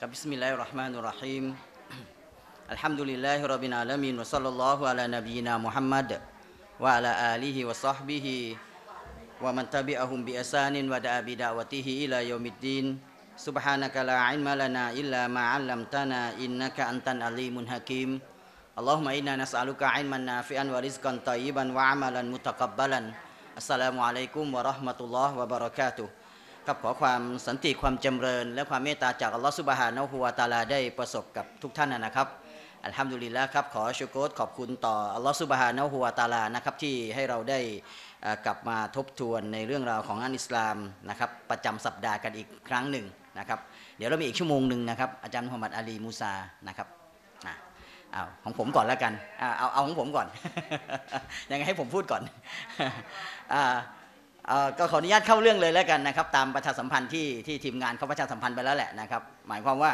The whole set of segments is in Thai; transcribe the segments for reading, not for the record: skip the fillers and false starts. Bismillahirrahmanirrahim Alhamdulillahi Rabbil Alamin Wa sallallahu ala nabiyina Muhammad Wa ala alihi wa sahbihi Wa man tabi'ahum bi asanin wa da'a bida'watihi ila yawmiddin Subhanaka la ilma lana illa ma'allamtana Innaka antan alimun hakim Allahumma inna nas'aluka ilman nafi'an wa rizqan tayyiban wa amalan mutakabbalan Assalamualaikum warahmatullahi wabarakatuhครับขอความสันติความจำเริญและความเมตตาจากอัลลอฮฺซุบฮานะฮูวะตะอาลาได้ประสบกับทุกท่านนะครับอัลฮัมดุลิลละห์ครับขอชูโกรขอบคุณต่ออัลลอฮฺซุบฮานะฮูวะตะอาลานะครับที่ให้เราได้กลับมาทบทวนในเรื่องราวของอิสลามนะครับประจำสัปดาห์กันอีกครั้งหนึ่งนะครับเดี๋ยวเรามีอีกชั่วโมงหนึ่งนะครับอาจารย์มุฮัมมัดอาลีมูซานะครับเอาของผมก่อนแล้วกันเอาของผมก่อนยังไงให้ผมพูดก่อนก็ขออนุญาตเข้าเรื่องเลยแล้วกันนะครับตามประชาสัมพันธ์ที่ทีมงานเขาประชาสัมพันธ์ไปแล้วแหละนะครับหมายความว่า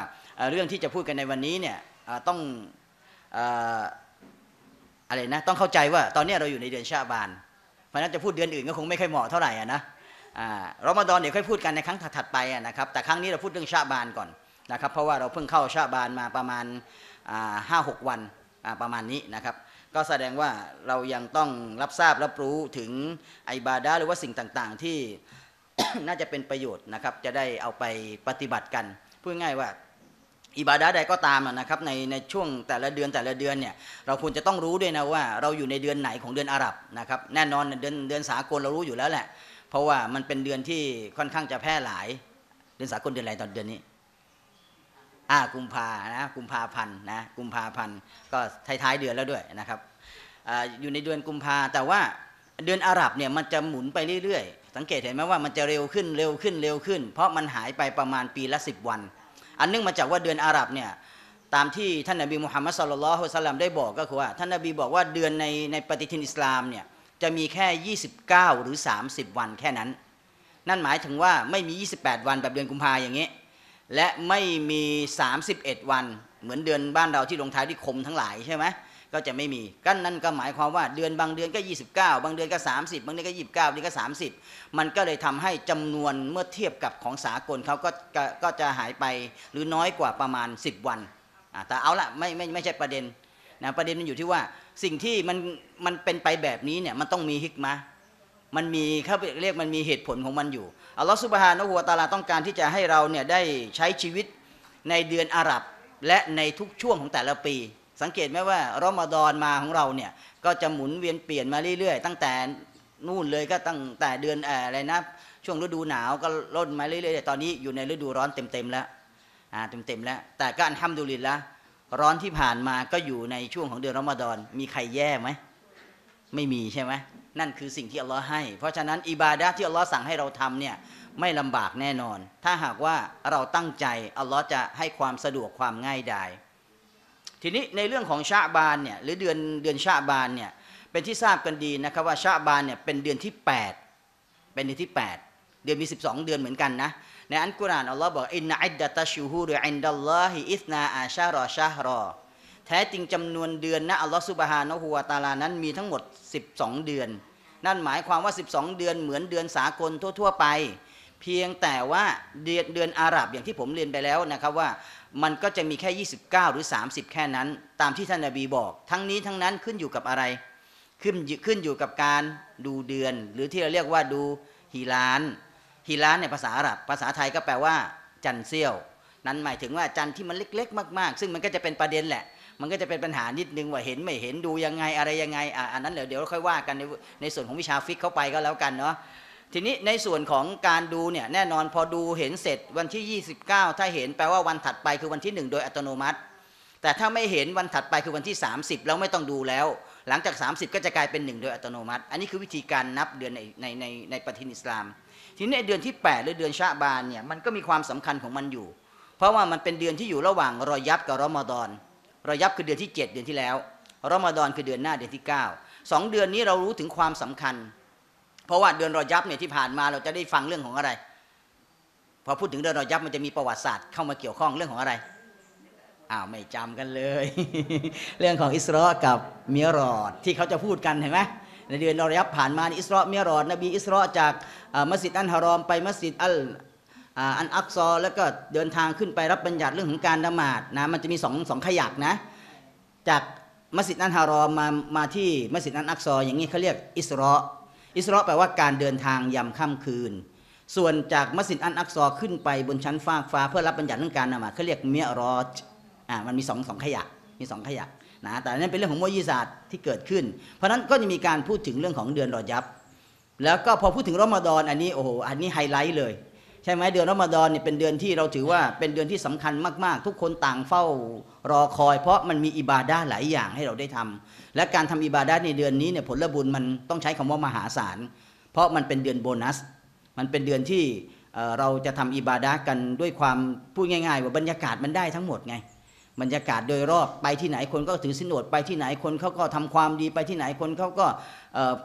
เรื่องที่จะพูดกันในวันนี้เนี่ยต้องอะไรนะต้องเข้าใจว่าตอนนี้เราอยู่ในเดือนชะบานเพราะนั้นจะพูดเดือนอื่นก็คงไม่ค่อยเหมาะเท่าไหร่นะรอมฎอนเดี๋ยวค่อยพูดกันในครั้งถัดไปนะครับแต่ครั้งนี้เราพูดเรื่องชะบานก่อนนะครับเพราะว่าเราเพิ่งเข้าชะบานมาประมาณ5-6 วันประมาณนี้นะครับก็แสดงว่าเรายังต้องรับทราบรับรู้ถึงอิบาดะห์หรือว่าสิ่งต่างๆที่ น่าจะเป็นประโยชน์นะครับจะได้เอาไปปฏิบัติกันพูดง่ายว่าอิบาดะห์ใดก็ตามนะครับในช่วงแต่ละเดือนเนี่ยเราควรจะต้องรู้ด้วยนะว่าเราอยู่ในเดือนไหนของเดือนอาหรับนะครับแน่นอนเดือนสากลเรารู้อยู่แล้วแหละเพราะว่ามันเป็นเดือนที่ค่อนข้างจะแพร่หลายเดือนสากลเดือนอะไรตอนเดือนนี้กุมภานะกุมภาพันธ์นะกุมภาพันธ์ก็ท้ายๆเดือนแล้วด้วยนะครับอยู่ในเดือนกุมภาแต่ว่าเดือนอาหรับเนี่ยมันจะหมุนไปเรื่อยๆสังเกตเห็นไหมว่ามันจะเร็วขึ้นเพราะมันหายไปประมาณปีละ10วันอันเนื่องมาจากว่าเดือนอาหรับเนี่ยตามที่ท่านนบีมุฮัมมัดศ็อลลัลลอฮุอะลัยฮิวะซัลลัมได้บอกก็คือว่าท่านนบีบอกว่าเดือนในปฏิทินอิสลามเนี่ยจะมีแค่29หรือ30วันแค่นั้นนั่นหมายถึงว่าไม่มี28วันแบบเดือนกุมภาอย่างนี้และไม่มี31วันเหมือนเดือนบ้านเราที่ลงท้ายด้วยคมทั้งหลายใช่ไหมก็จะไม่มีก็นั่นก็หมายความว่าเดือนบางเดือนก็29บางเดือนก็30บางเดือนก็29นี่ก็30มันก็เลยทำให้จำนวนเมื่อเทียบกับของสากลเขาก็จะหายไปหรือน้อยกว่าประมาณ10วันแต่เอาละไม่ใช่ประเด็นนะประเด็นมันอยู่ที่ว่าสิ่งที่มันเป็นไปแบบนี้เนี่ยมันต้องมีฮิกมะมันมีเขาเรียกมันมีเหตุผลของมันอยู่อัลลอฮฺซุบฮานะฮูวะตะอาลาต้องการที่จะให้เราเนี่ยได้ใช้ชีวิตในเดือนอาหรับและในทุกช่วงของแต่ละปีสังเกตไหมว่ารอมฎอนมาของเราเนี่ยก็จะหมุนเวียนเปลี่ยนมาเรื่อยๆตั้งแต่นู่นเลยก็ตั้งแต่เดือนอะไรนะช่วงฤดูหนาวก็ล่นมาเรื่อยๆตอนนี้อยู่ในฤดูร้อนเต็มๆแล้วแต่ก็อัลฮัมดุลิลละห์ร้อนที่ผ่านมาก็อยู่ในช่วงของเดือนรอมฎอนมีใครแย่ไหมไม่มีใช่ไหมนั่นคือสิ่งที่อัลลอฮ์ให้เพราะฉะนั้นอิบาดะห์ที่อัลลอฮ์สั่งให้เราทำเนี่ยไม่ลำบากแน่นอนถ้าหากว่าเราตั้งใจอัลลอฮ์จะให้ความสะดวกความง่ายดายทีนี้ในเรื่องของชะบานเนี่ยหรือเดือนชะบานเนี่ยเป็นที่ทราบกันดีนะครับว่าชะบานเนี่ยเป็นเดือนที่8เป็นเดือนที่8เดือนมี12เดือนเหมือนกันนะในอัลกุรอานอัลลอฮ์บอกอินนะอิดดะตัชชูฮูรอินดัลลอฮิอิสนาอาชะรอชะฮรอแท้จริงจำนวนเดือนนะอัลลอฮฺซุบฮานะฮูวะตะอาลานั้นมีทั้งหมด12เดือนนั่นหมายความว่า12เดือนเหมือนเดือนสากลทั่วๆไปเพียงแต่ว่าเดือนอาหรับอย่างที่ผมเรียนไปแล้วนะครับว่ามันก็จะมีแค่29หรือ30แค่นั้นตามที่ท่านนบีบอกทั้งนี้ทั้งนั้นขึ้นอยู่กับอะไรขึ้นอยู่กับการดูเดือนหรือที่เราเรียกว่าดูฮิลาลในภาษาอาหรับภาษาไทยก็แปลว่าจันเสี้ยวนั้นหมายถึงว่าจันที่มันเล็กๆมากๆซึ่งมันก็จะเป็นประเด็นแหละมันก็จะเป็นปัญหานิดนึงว่าเห็นไม่เห็นดูยังไงอะไรยังไงอันนั้นเดี๋ยวเราค่อยว่ากันในส่วนของวิชาฟิกเข้าไปก็แล้วกันเนาะทีนี้ในส่วนของการดูเนี่ยแน่นอนพอดูเห็นเสร็จวันที่29ถ้าเห็นแปลว่าวันถัดไปคือวันที่1โดยอัตโนมัติแต่ถ้าไม่เห็นวันถัดไปคือวันที่30แล้วไม่ต้องดูแล้วหลังจาก30ก็จะกลายเป็น1โดยอัตโนมัติอันนี้คือวิธีการนับเดือนในปฏิทินอิสลามทีนี้เดือนที่8หรือเดือนชะบานเนี่ยมันก็มีความสำคัญของมันอยู่เพราะว่ามันเป็นเดือนที่อยู่ระหว่างรอยับกับรอมฎอนรอยับคือเดือนที่7เดือนที่แล้วรอมฎอนคือเดือนหน้าเดือนที่9 2เดือนนี้เรารู้ถึงความสำคัญเพราะว่าเดือนรอยับเนี่ยที่ผ่านมาเราจะได้ฟังเรื่องของอะไรพอพูดถึงเดือนรอยับมันจะมีประวัติศาสตร์เข้ามาเกี่ยวข้องเรื่องของอะไรไม่จำกันเลย เรื่องของอิสรอกับมิอรอจที่เขาจะพูดกันเห็นไหมในเดือนรอยับผ่านมาอิสรอมิอรอจนบีอิสรอจากมัสยิดอันฮารอมไปมัสยิดอัล อันอักซอแล้วก็เดินทางขึ้นไปรับบัญญัติเรื่องของการละหมาดนะมันจะมีสองขยักนะจากมัสยิดอันฮารอมมาที่มัสยิดอันอักซออย่างนี้เขาเรียกอิสรอแปลว่าการเดินทางยามค่ำคืนส่วนจากมัสยิดอันอักซอขึ้นไปบนชั้นฟากฟ้าเพื่อรับบัญญัติเรื่องการละหมาดเขาเรียกเมียรอจมันมีสองขยักนะแต่นั่นเป็นเรื่องของมวยศาสตร์ที่เกิดขึ้นเพราะนั้นก็จะมีการพูดถึงเรื่องของเดือนรอญับแล้วก็พอพูดถึงรอมฎอนอันนี้โอ้โหอันนี้ไฮไลท์เลยใช่ไหมเดือนรอมฎอนเนี่ยเป็นเดือนที่เราถือว่าเป็นเดือนที่สำคัญมากๆทุกคนต่างเฝ้ารอคอยเพราะมันมีอิบาดะห์หลายอย่างให้เราได้ทำและการทำอิบาดะห์ในเดือนนี้เนี่ยผลบุญมันต้องใช้คำว่ามหาศาลเพราะมันเป็นเดือนโบนัสมันเป็นเดือนที่เราจะทำอิบาดะห์กันด้วยความพูดง่ายๆว่าบรรยากาศมันได้ทั้งหมดไงบรรยากาศโดยรอบไปที่ไหนคนก็ถือศีลอดไปที่ไหนคนเขาก็ทำความดีไปที่ไหนคนเขาก็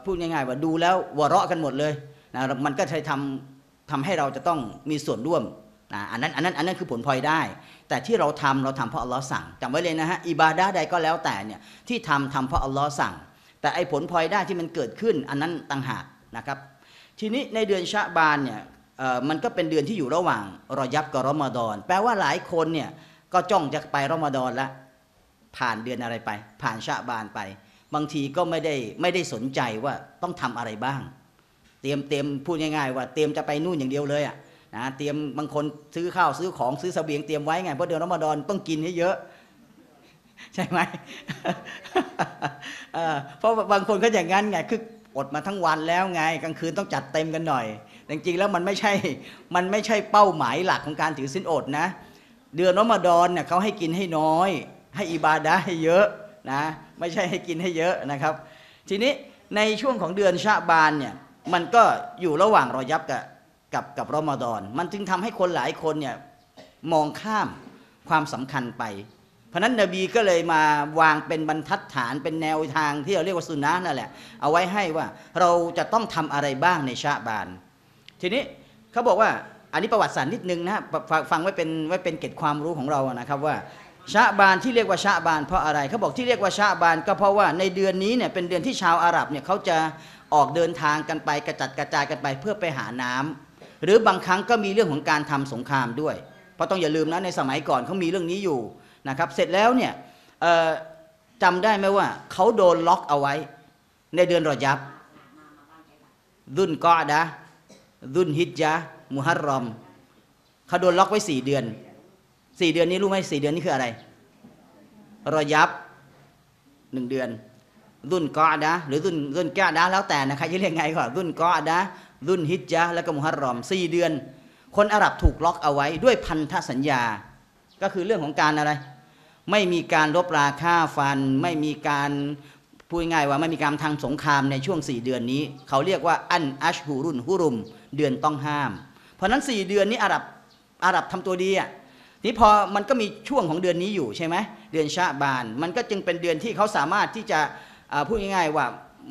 พูดง่ายๆว่าดูแล้ววะเราะกันหมดเลยนะมันก็ใช้ทำให้เราจะต้องมีส่วนร่วมอันนั้นคือผลพลอยได้แต่ที่เราทำเพราะอัลลอฮ์สั่งจำไว้เลยนะฮะอิบาดะห์ใดก็แล้วแต่เนี่ยที่ทำเพราะอัลลอฮ์สั่งแต่ไอ้ผลพลอยได้ที่มันเกิดขึ้นอันนั้นต่างหากนะครับทีนี้ในเดือนชะบานเนี่ยมันก็เป็นเดือนที่อยู่ระหว่างรอยับกับรอมฎอนแปลว่าหลายคนเนี่ยก็จ้องจะไปรอมฎอนละผ่านเดือนอะไรไปผ่านชะบานไปบางทีก็ไม่ได้สนใจว่าต้องทำอะไรบ้างเตรียมพูดง่ายๆว่าเตรียมจะไปนู่นอย่างเดียวเลยอ่ะนะเตรียมบางคนซื้อข้าวซื้อของซื้อเสบียงเตรียมไว้ไงเพราะเดือนรอมฎอนต้องกินให้เยอะใช่ไหม เพราะบางคนก็อย่างนั้นไงคืออดมาทั้งวันแล้วไงกลางคืนต้องจัดเต็มกันหน่อยจริงๆแล้วมันไม่ใช่เป้าหมายหลักของการถือศีลอดนะเดือนรอมฎอนเนี่ยเขาให้กินให้น้อยให้อิบาดะห์ให้เยอะนะไม่ใช่ให้กินให้เยอะนะครับทีนี้ในช่วงของเดือนชะบานเนี่ยมันก็อยู่ระหว่างรอยับกับรอมฎอนมันจึงทำให้คนหลายคนเนี่ยมองข้ามความสำคัญไปเพราะนั้นนบีก็เลยมาวางเป็นบรรทัดฐานเป็นแนวทางที่เราเรียกว่าสุนนะห์นั่นแหละเอาไว้ให้ว่าเราจะต้องทำอะไรบ้างในชะบานทีนี้เขาบอกว่าอันนี้ประวัติศาสตร์นิดนึงนะฟังไว้เป็นเกร็ดความรู้ของเรานะครับว่าชะบานที่เรียกว่าชะบานเพราะอะไรเขาบอกที่เรียกว่าชะบานก็เพราะว่าในเดือนนี้เนี่ยเป็นเดือนที่ชาวอาหรับเนี่ยเขาจะออกเดินทางกันไปกระจัดกระจายกันไปเพื่อไปหาน้ำหรือบางครั้งก็มีเรื่องของการทำสงครามด้วยเพราะต้องอย่าลืมนะในสมัยก่อนเขามีเรื่องนี้อยู่นะครับเสร็จแล้วเนี่ยจำได้ไหมว่าเขาโดนล็อกเอาไว้ในเดือนรอญับดุลกอดะดุลฮิจญะห์มุฮัรรอมเขาโดนล็อกไว้4 เดือน4 เดือนนี้รู้ไหม4 เดือนนี้คืออะไรรอยับ1 เดือนดุลกอดะหรือดุลกอดะแล้วแต่นะใครจะเรียกไงก็ดุลกอดะดุลฮิจญะห์แล้วก็มุฮัรรอม4 เดือนคนอาหรับถูกล็อกเอาไว้ด้วยพันธสัญญาก็คือเรื่องของการอะไรไม่มีการลบราฆ่าฟันไม่มีการพูดง่ายว่าไม่มีการทางสงครามในช่วง4 เดือนนี้เขาเรียกว่าอันอัชฮูรุนฮุรุมเดือนต้องห้ามเพราะนั้น4 เดือนนี้อาหรับทำตัวดีอ่ะนี่พอมันก็มีช่วงของเดือนนี้อยู่ใช่ไหมเดือนชะบานมันก็จึงเป็นเดือนที่เขาสามารถที่จะพูดง่ายๆว่า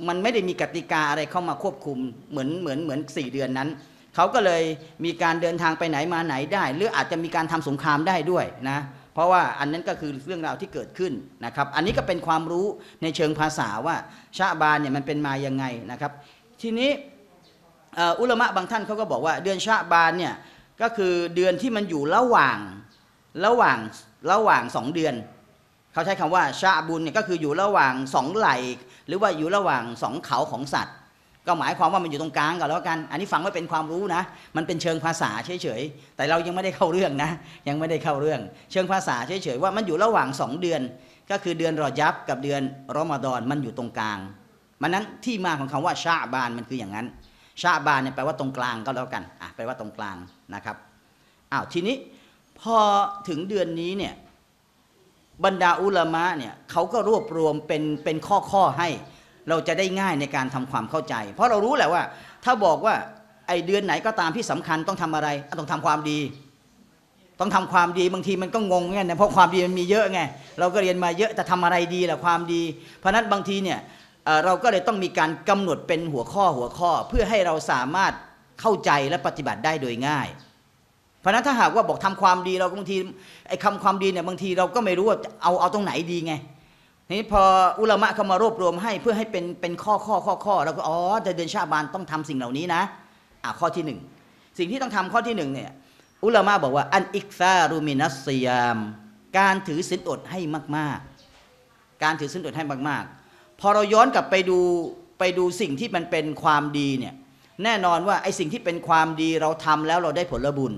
มันไม่ได้มีกติกาอะไรเข้ามาควบคุมเหมือน4 เดือนนั้นเขาก็เลยมีการเดินทางไปไหนมาไหนได้หรืออาจจะมีการทำสงครามได้ด้วยนะเพราะว่าอันนั้นก็คือเรื่องราวที่เกิดขึ้นนะครับอันนี้ก็เป็นความรู้ในเชิงภาษาว่าชะบานเนี่ยมันเป็นมายังไงนะครับทีนี้อุลามะบางท่านเขาก็บอกว่าเดือนชะบานเนี่ยก็คือเดือนที่มันอยู่ระหว่าง2 เดือนเขาใช้คำว่าชะบุนเนี่ยก็คืออยู่ระหว่าง2 ไหลหรือว่าอยู่ระหว่าง2 เขาของสัตว์ก็หมายความว่ามันอยู่ตรงกลางกันแล้วกันอันนี้ฟังไว้เป็นความรู้นะมันเป็นเชิงภาษาเฉยๆแต่เรายังไม่ได้เข้าเรื่องนะยังไม่ได้เข้าเรื่องเชิงภาษาเฉยๆว่ามันอยู่ระหว่าง2 เดือนก็คือเดือนรอญับกับเดือนรอมฎอนมันอยู่ตรงกลางมันนั้นที่มาของคำว่าชะบานมันคืออย่างนั้นชะบานเนี่ยแปลว่าตรงกลางก็แล้วกันแปลว่าตรงกลางนะครับอ้าวทีนี้พอถึงเดือนนี้เนี่ยบรรดาอุลามะเนี่ยเขาก็รวบรวมเป็นข้อให้เราจะได้ง่ายในการทำความเข้าใจเพราะเรารู้แหละว่าถ้าบอกว่าไอเดือนไหนก็ตามที่สำคัญต้องทำอะไรต้องทำความดีต้องทำความดีบางทีมันก็งงไงนะเพราะความดีมันมีเยอะไงเราก็เรียนมาเยอะแต่ทำอะไรดีล่ะความดีเพราะนั้นบางทีเนี่ยเราก็เลยต้องมีการกำหนดเป็นหัวข้อเพื่อให้เราสามารถเข้าใจและปฏิบัติได้โดยง่ายเพราะนั้นถ้าหากว่าบอกทำความดีเราบางทีไอ้คำความดีเนี่ยบางทีเราก็ไม่รู้ว่าเอาตรงไหนดีไงนี่พออุลามะเขามารวบรวมให้เพื่อให้เป็นข้อเราก็แต่เดือนชะบานต้องทำสิ่งเหล่านี้นะข้อที่1สิ่งที่ต้องทำข้อที่1เนี่ย อุลามะบอกว่าอันอิกซารุมินัสซิยามการถือศีลอดให้มากๆการถือศีลอดให้มากๆพอเราย้อนกลับไปดูสิ่งที่มันเป็นความดีเนี่ยแน่นอนว่าไอ้สิ่งที่เป็นความดีเราทำแล้วเราได้ผลบุญ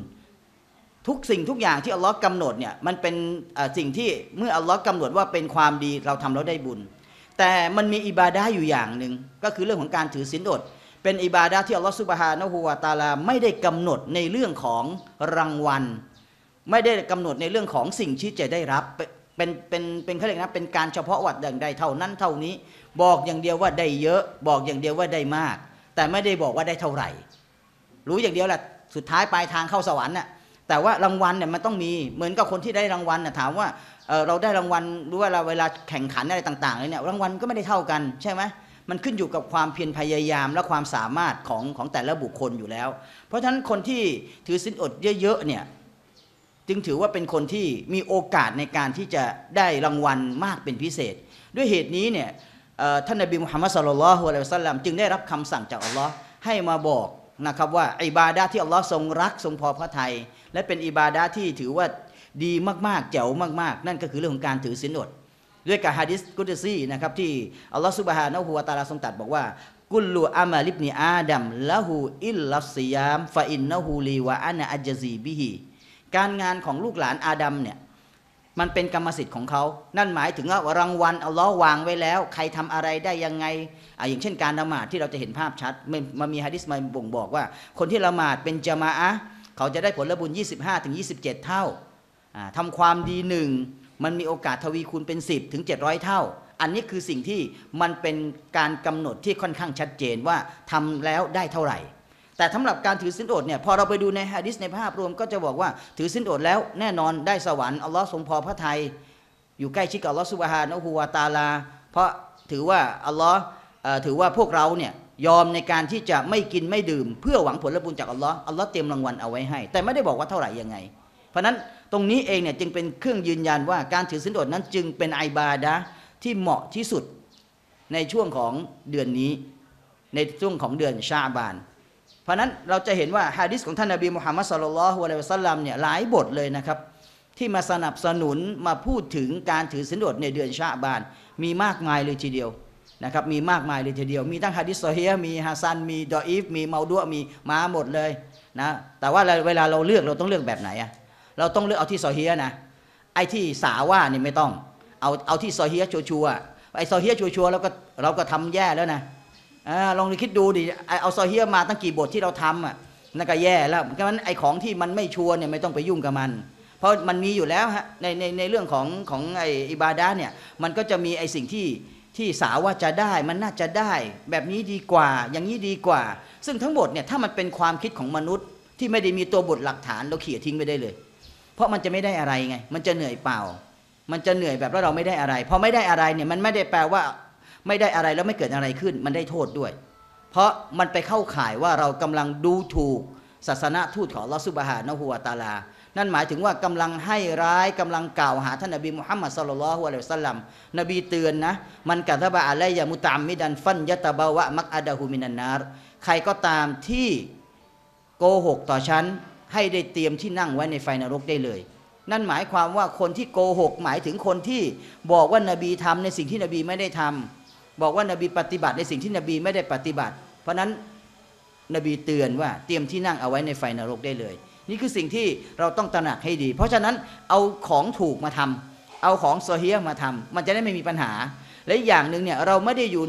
ทุกสิ่งทุกอย่างที่อัลลอฮ์กำหนดเนี่ยมันเป็นสิ่งที่เมื่ออัลลอฮ์กำหนดว่าเป็นความดีเราทำแล้วได้บุญแต่มันมีอิบาดะห์อยู่อย่างหนึ่งก็คือเรื่องของการถือศีลอดเป็นอิบาดะห์ที่อัลลอฮฺซุบฮานะฮูวะตะอาลาไม่ได้กำหนดในเรื่องของรางวัลไม่ได้กำหนดในเรื่องของสิ่งที่จะได้รับเป็นเขาเรียกนะเป็นการเฉพาะวัดอย่างใดเท่านั้นเท่านี้บอกอย่างเดียวว่าได้เยอะบอกอย่างเดียวว่าได้มากแต่ไม่ได้บอกว่าได้เท่าไหร่รู้อย่างเดียวแหละสุดท้ายปลายทางเข้าสวรรค์น่ะแต่ว่ารางวัลเนี่ยมันต้องมีเหมือนกับคนที่ได้รางวัลน่ะถามว่าเราได้รางวัลหรือว่าเราเวลาแข่งขันอะไรต่างๆเลยเนี่ยรางวัลก็ไม่ได้เท่ากันใช่ไหมมันขึ้นอยู่กับความเพียรพยายามและความสามารถของแต่ละบุคคลอยู่แล้วเพราะฉะนั้นคนที่ถือศีลอดเยอะๆเนี่ยจึงถือว่าเป็นคนที่มีโอกาสในการที่จะได้รางวัลมากเป็นพิเศษด้วยเหตุนี้เนี่ยท่านนบีมุฮัมมัดศ็อลลัลลอฮุอะลัยฮิวะซัลลัมจึงได้รับคำสั่งจากอัลลอฮ์ให้มาบอกนะครับว่าอิบาดะห์ที่อัลลอฮ์ทรงรักทรงพอพระทัยและเป็นอิบาดะห์ที่ถือว่าดีมากๆเจ๋วมากๆนั่นก็คือเรื่องของการถือศีลอดด้วยกับฮะดิษกุดซีนะครับที่อัลลอฮฺซุบฮานะฮูวะตะอาลาทรงตรัสบอกว่ากุลลูอามาลิบนีอาดัมละหูอิลลัสซิยามฟะอินนะฮูลีวะอานะอัจญะซีบิฮิการงานของลูกหลานอาดัมเนี่ยมันเป็นกรรมสิทธิ์ของเขานั่นหมายถึงว่ารางวัลอัลลอฮฺวางไว้แล้วใครทำอะไรได้ยังไงอย่างเช่นการละหมาดที่เราจะเห็นภาพชัดมันมีฮะดิษมาบ่งบอกว่าคนที่ละหมาดเป็นญะมาอะห์เขาจะได้ผลบุญ 25-27 เท่าทำความดีหนึ่งมันมีโอกาสทวีคูณเป็น10-700 เท่าอันนี้คือสิ่งที่มันเป็นการกำหนดที่ค่อนข้างชัดเจนว่าทำแล้วได้เท่าไหร่แต่สำหรับการถือศีลอดเนี่ยพอเราไปดูในหะดีษในภาพรวมก็จะบอกว่าถือศีลอดแล้วแน่นอนได้สวรรค์อัลลอฮ์ทรงพอพระทัยอยู่ใกล้ชิดกับอัลลอฮ์ซุบฮานะฮูวะตะอาลาเพราะถือว่าอัลลอฮ์ถือว่าพวกเราเนี่ยยอมในการที่จะไม่กินไม่ดื่มเพื่อหวังผลบุญจากอัลลอฮ์เตรียมรางวัลเอาไว้ให้แต่ไม่ได้บอกว่าเท่าไหร่ยังไงเพราะนั้นตรงนี้เองเนี่ยจึงเป็นเครื่องยืนยันว่าการถือศีลอดนั้นจึงเป็นอิบาดะห์ที่เหมาะที่สุดในช่วงของเดือนนี้ในช่วงของเดือนชะอฺบานเพราะนั้นเราจะเห็นว่าหะดีษของท่านนบีมุฮัมมัดศ็อลลัลลอฮุอะลัยฮิวะซัลลัมเนี่ยหลายบทเลยนะครับที่มาสนับสนุนมาพูดถึงการถือศีลอดในเดือนชะอฺบานมีมากมายเลยทีเดียวนะครับมีมากมายเลยทีเดียวมีทั้งหะดีษซอฮีฮ์มีฮะซันมีดออีฟมีเมาดุอ์มีมาหมดเลยนะแต่ว่าเวลาเราเลือกเราต้องเลือกแบบไหนอะเราต้องเลือกเอาที่ซอฮีฮ์นะไอ้ที่สาว่านี่ไม่ต้องเอาที่ซอฮีฮ์ชัวๆไอ้ซอฮีฮ์ชัวๆเราก็ทำแย่แล้วนะลองคิดดูดิเอาซอฮีฮ์มาตั้งกี่บทที่เราทำอ่ะนั่นก็แย่แล้วเพราะฉะนั้นไอ้ของที่มันไม่ชัวเนี่ยไม่ต้องไปยุ่งกับมันเพราะมันมีอยู่แล้วฮะในเรื่องของไอ้อิบาดะห์เนี่ยมันก็จะมีไอ้สิ่งที่สาว่าจะได้มันน่าจะได้แบบนี้ดีกว่าอย่างนี้ดีกว่าซึ่งทั้งหมดเนี่ยถ้ามันเป็นความคิดของมนุษย์ที่ไม่ได้มีตัวบทหลักฐานเราเขี่ยทิ้งไปได้เลยเพราะมันจะไม่ได้อะไรไงมันจะเหนื่อยเปล่ามันจะเหนื่อยแบบแล้วเราไม่ได้อะไรพอไม่ได้อะไรเนี่ยมันไม่ได้แปลว่าไม่ได้อะไรแล้วไม่เกิดอะไรขึ้นมันได้โทษด้วยเพราะมันไปเข้าข่ายว่าเรากำลังดูถูกศาสนทูตของอัลเลาะห์ซุบฮานะฮูวะตะอาลานั่นหมายถึงว่ากำลังให้ร้ายกำลังกล่าวหาท่านนบีมุฮัมมัดศ็อลลัลลอฮุอะลัยฮิวะซัลลัมนบีเตือนนะมันกะซะบะอะลัยยะมุตะอัมมิดันฟันยะตะบะวะมักอะดะฮูมินันนารใครก็ตามที่โกหกต่อฉันให้ได้เตรียมที่นั่งไว้ในไฟนรกได้เลยนั่นหมายความว่าคนที่โกหกหมายถึงคนที่บอกว่านบีทำในสิ่งที่นบีไม่ได้ทำบอกว่านบีปฏิบัติในสิ่งที่นบีไม่ได้ปฏิบัติเพราะฉะนั้นนบีเตือนว่าเตรียมที่นั่งเอาไว้ในไฟนรกได้เลยนี่คือสิ่งที่เราต้องตระหนักให้ดีเพราะฉะนั้นเอาของถูกมาทำเอาของซอฮีฮ์มาทำมันจะได้ไม่มีปัญหาและอย่างหนึ่งเนี่ยเราไม่ได้อยู่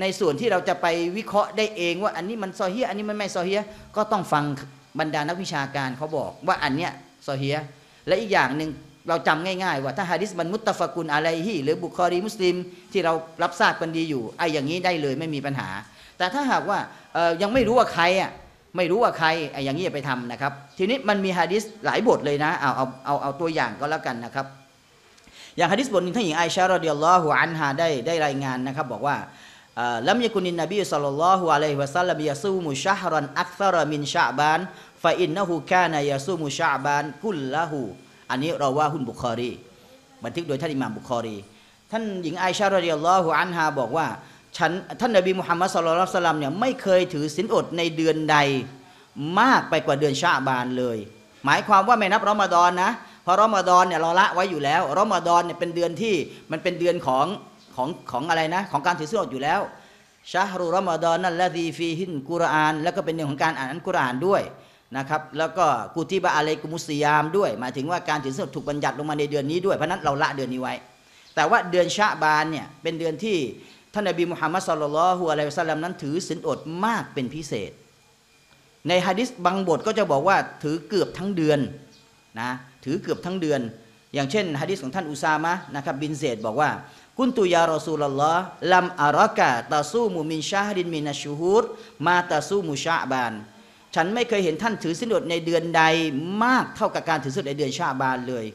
ในส่วนที่เราจะไปวิเคราะห์ได้เองว่าอันนี้มันซอฮีฮ์อันนี้มันไม่ซอฮีฮ์ก็ต้องฟังบรรดานักวิชาการเขาบอกว่าอันเนี้ยซอฮีฮ์และอีกอย่างหนึ่งเราจำง่ายๆว่าถ้าหะดีษมันมุตตะฟะกุนอะลัยฮิหรือบุคอรีมุสลิมที่เรารับทราบกันดีอยู่ไอ้อย่างนี้ได้เลยไม่มีปัญหาแต่ถ้าหากว่ายังไม่รู้ว่าใครอ่ะไม่รู้ว่าใครไอ้อย่างนี้ไปทำนะครับทีนี้มันมีหะดีษหลายบทเลยนะเอาตัวอย่างก็แล้วกันนะครับอย่างหะดีษบทหนึ่งท่านหญิงไอชะฮ์รอฎิยัลลอฮุอันฮาได้รายงานนะครับบอกว่าลัมยะกุนินนบีศ็อลลัลลอฮุอะลัยฮิวะซัลลัมยะซูมุชะฮรันอักษรมินชะอฺบานฟะอินนะฮูกานายะซูมุชะอฺบานกุลละฮูอันนี้เราว่าฮุนบุคอรีบันทึกโดยท่านอิหม่ามบุคอรีท่านหญิงไอชะฮ์รอฎิยัลลอฮุอันฮาบอกว่าท่านนบีมุฮัมมัดศ็อลลัลลอฮุอะลัยฮิวะซัลลัมเนี่ยไม่เคยถือศีลอดในเดือนใดมากไปกว่าเดือนชะอฺบานเลย หมายความว่าไม่นับรอมฎอนนะเพราะรอมฎอนเนี่ยเราละไว้อยู่แล้วรอมฎอนเนี่ยเป็นเดือนที่มันเป็นเดือนของอะไรนะของการถือศีลอยู่แล้วชะฮรุรอมฎอนนั่นละดีฟีฮินกุรอานแล้วก็เป็นเรื่องของการอ่านอัลกุรอานด้วยนะครับแล้วก็กุติบะอะลัยกุมุสยามด้วยหมายถึงว่าการถือศีลถูกบัญญัติลงมาในเดือนนี้ด้วยเพราะนั้นเราละเดือนนี้ไว้แต่ว่าเดือนชะบานเนี่ยเป็นเดือนที่ท่านนบีมุฮัมมัดศ็อลลัลลอฮุอะลัยฮิวะซัลลัมนั้นถือศีลอดมากเป็นพิเศษในหะดีษบางบทก็จะบอกว่าถือเกือบทั้งเดือนนะถือเกือบทั้งเดือนอย่างเช่นหะดีษของท่านอุซามะนะครับบินเซดบอกว่ากุนตุยารอซูลุลลอฮ์ลัมอะรอกะตะซูมุมินชะฮรินมินัชชูฮูรมาตะซูมุชะบานฉันไม่เคยเห็นท่านถือศีลอดในเดือนใดมากเท่ากับการถือศีลอดในเดือนชะบานเลย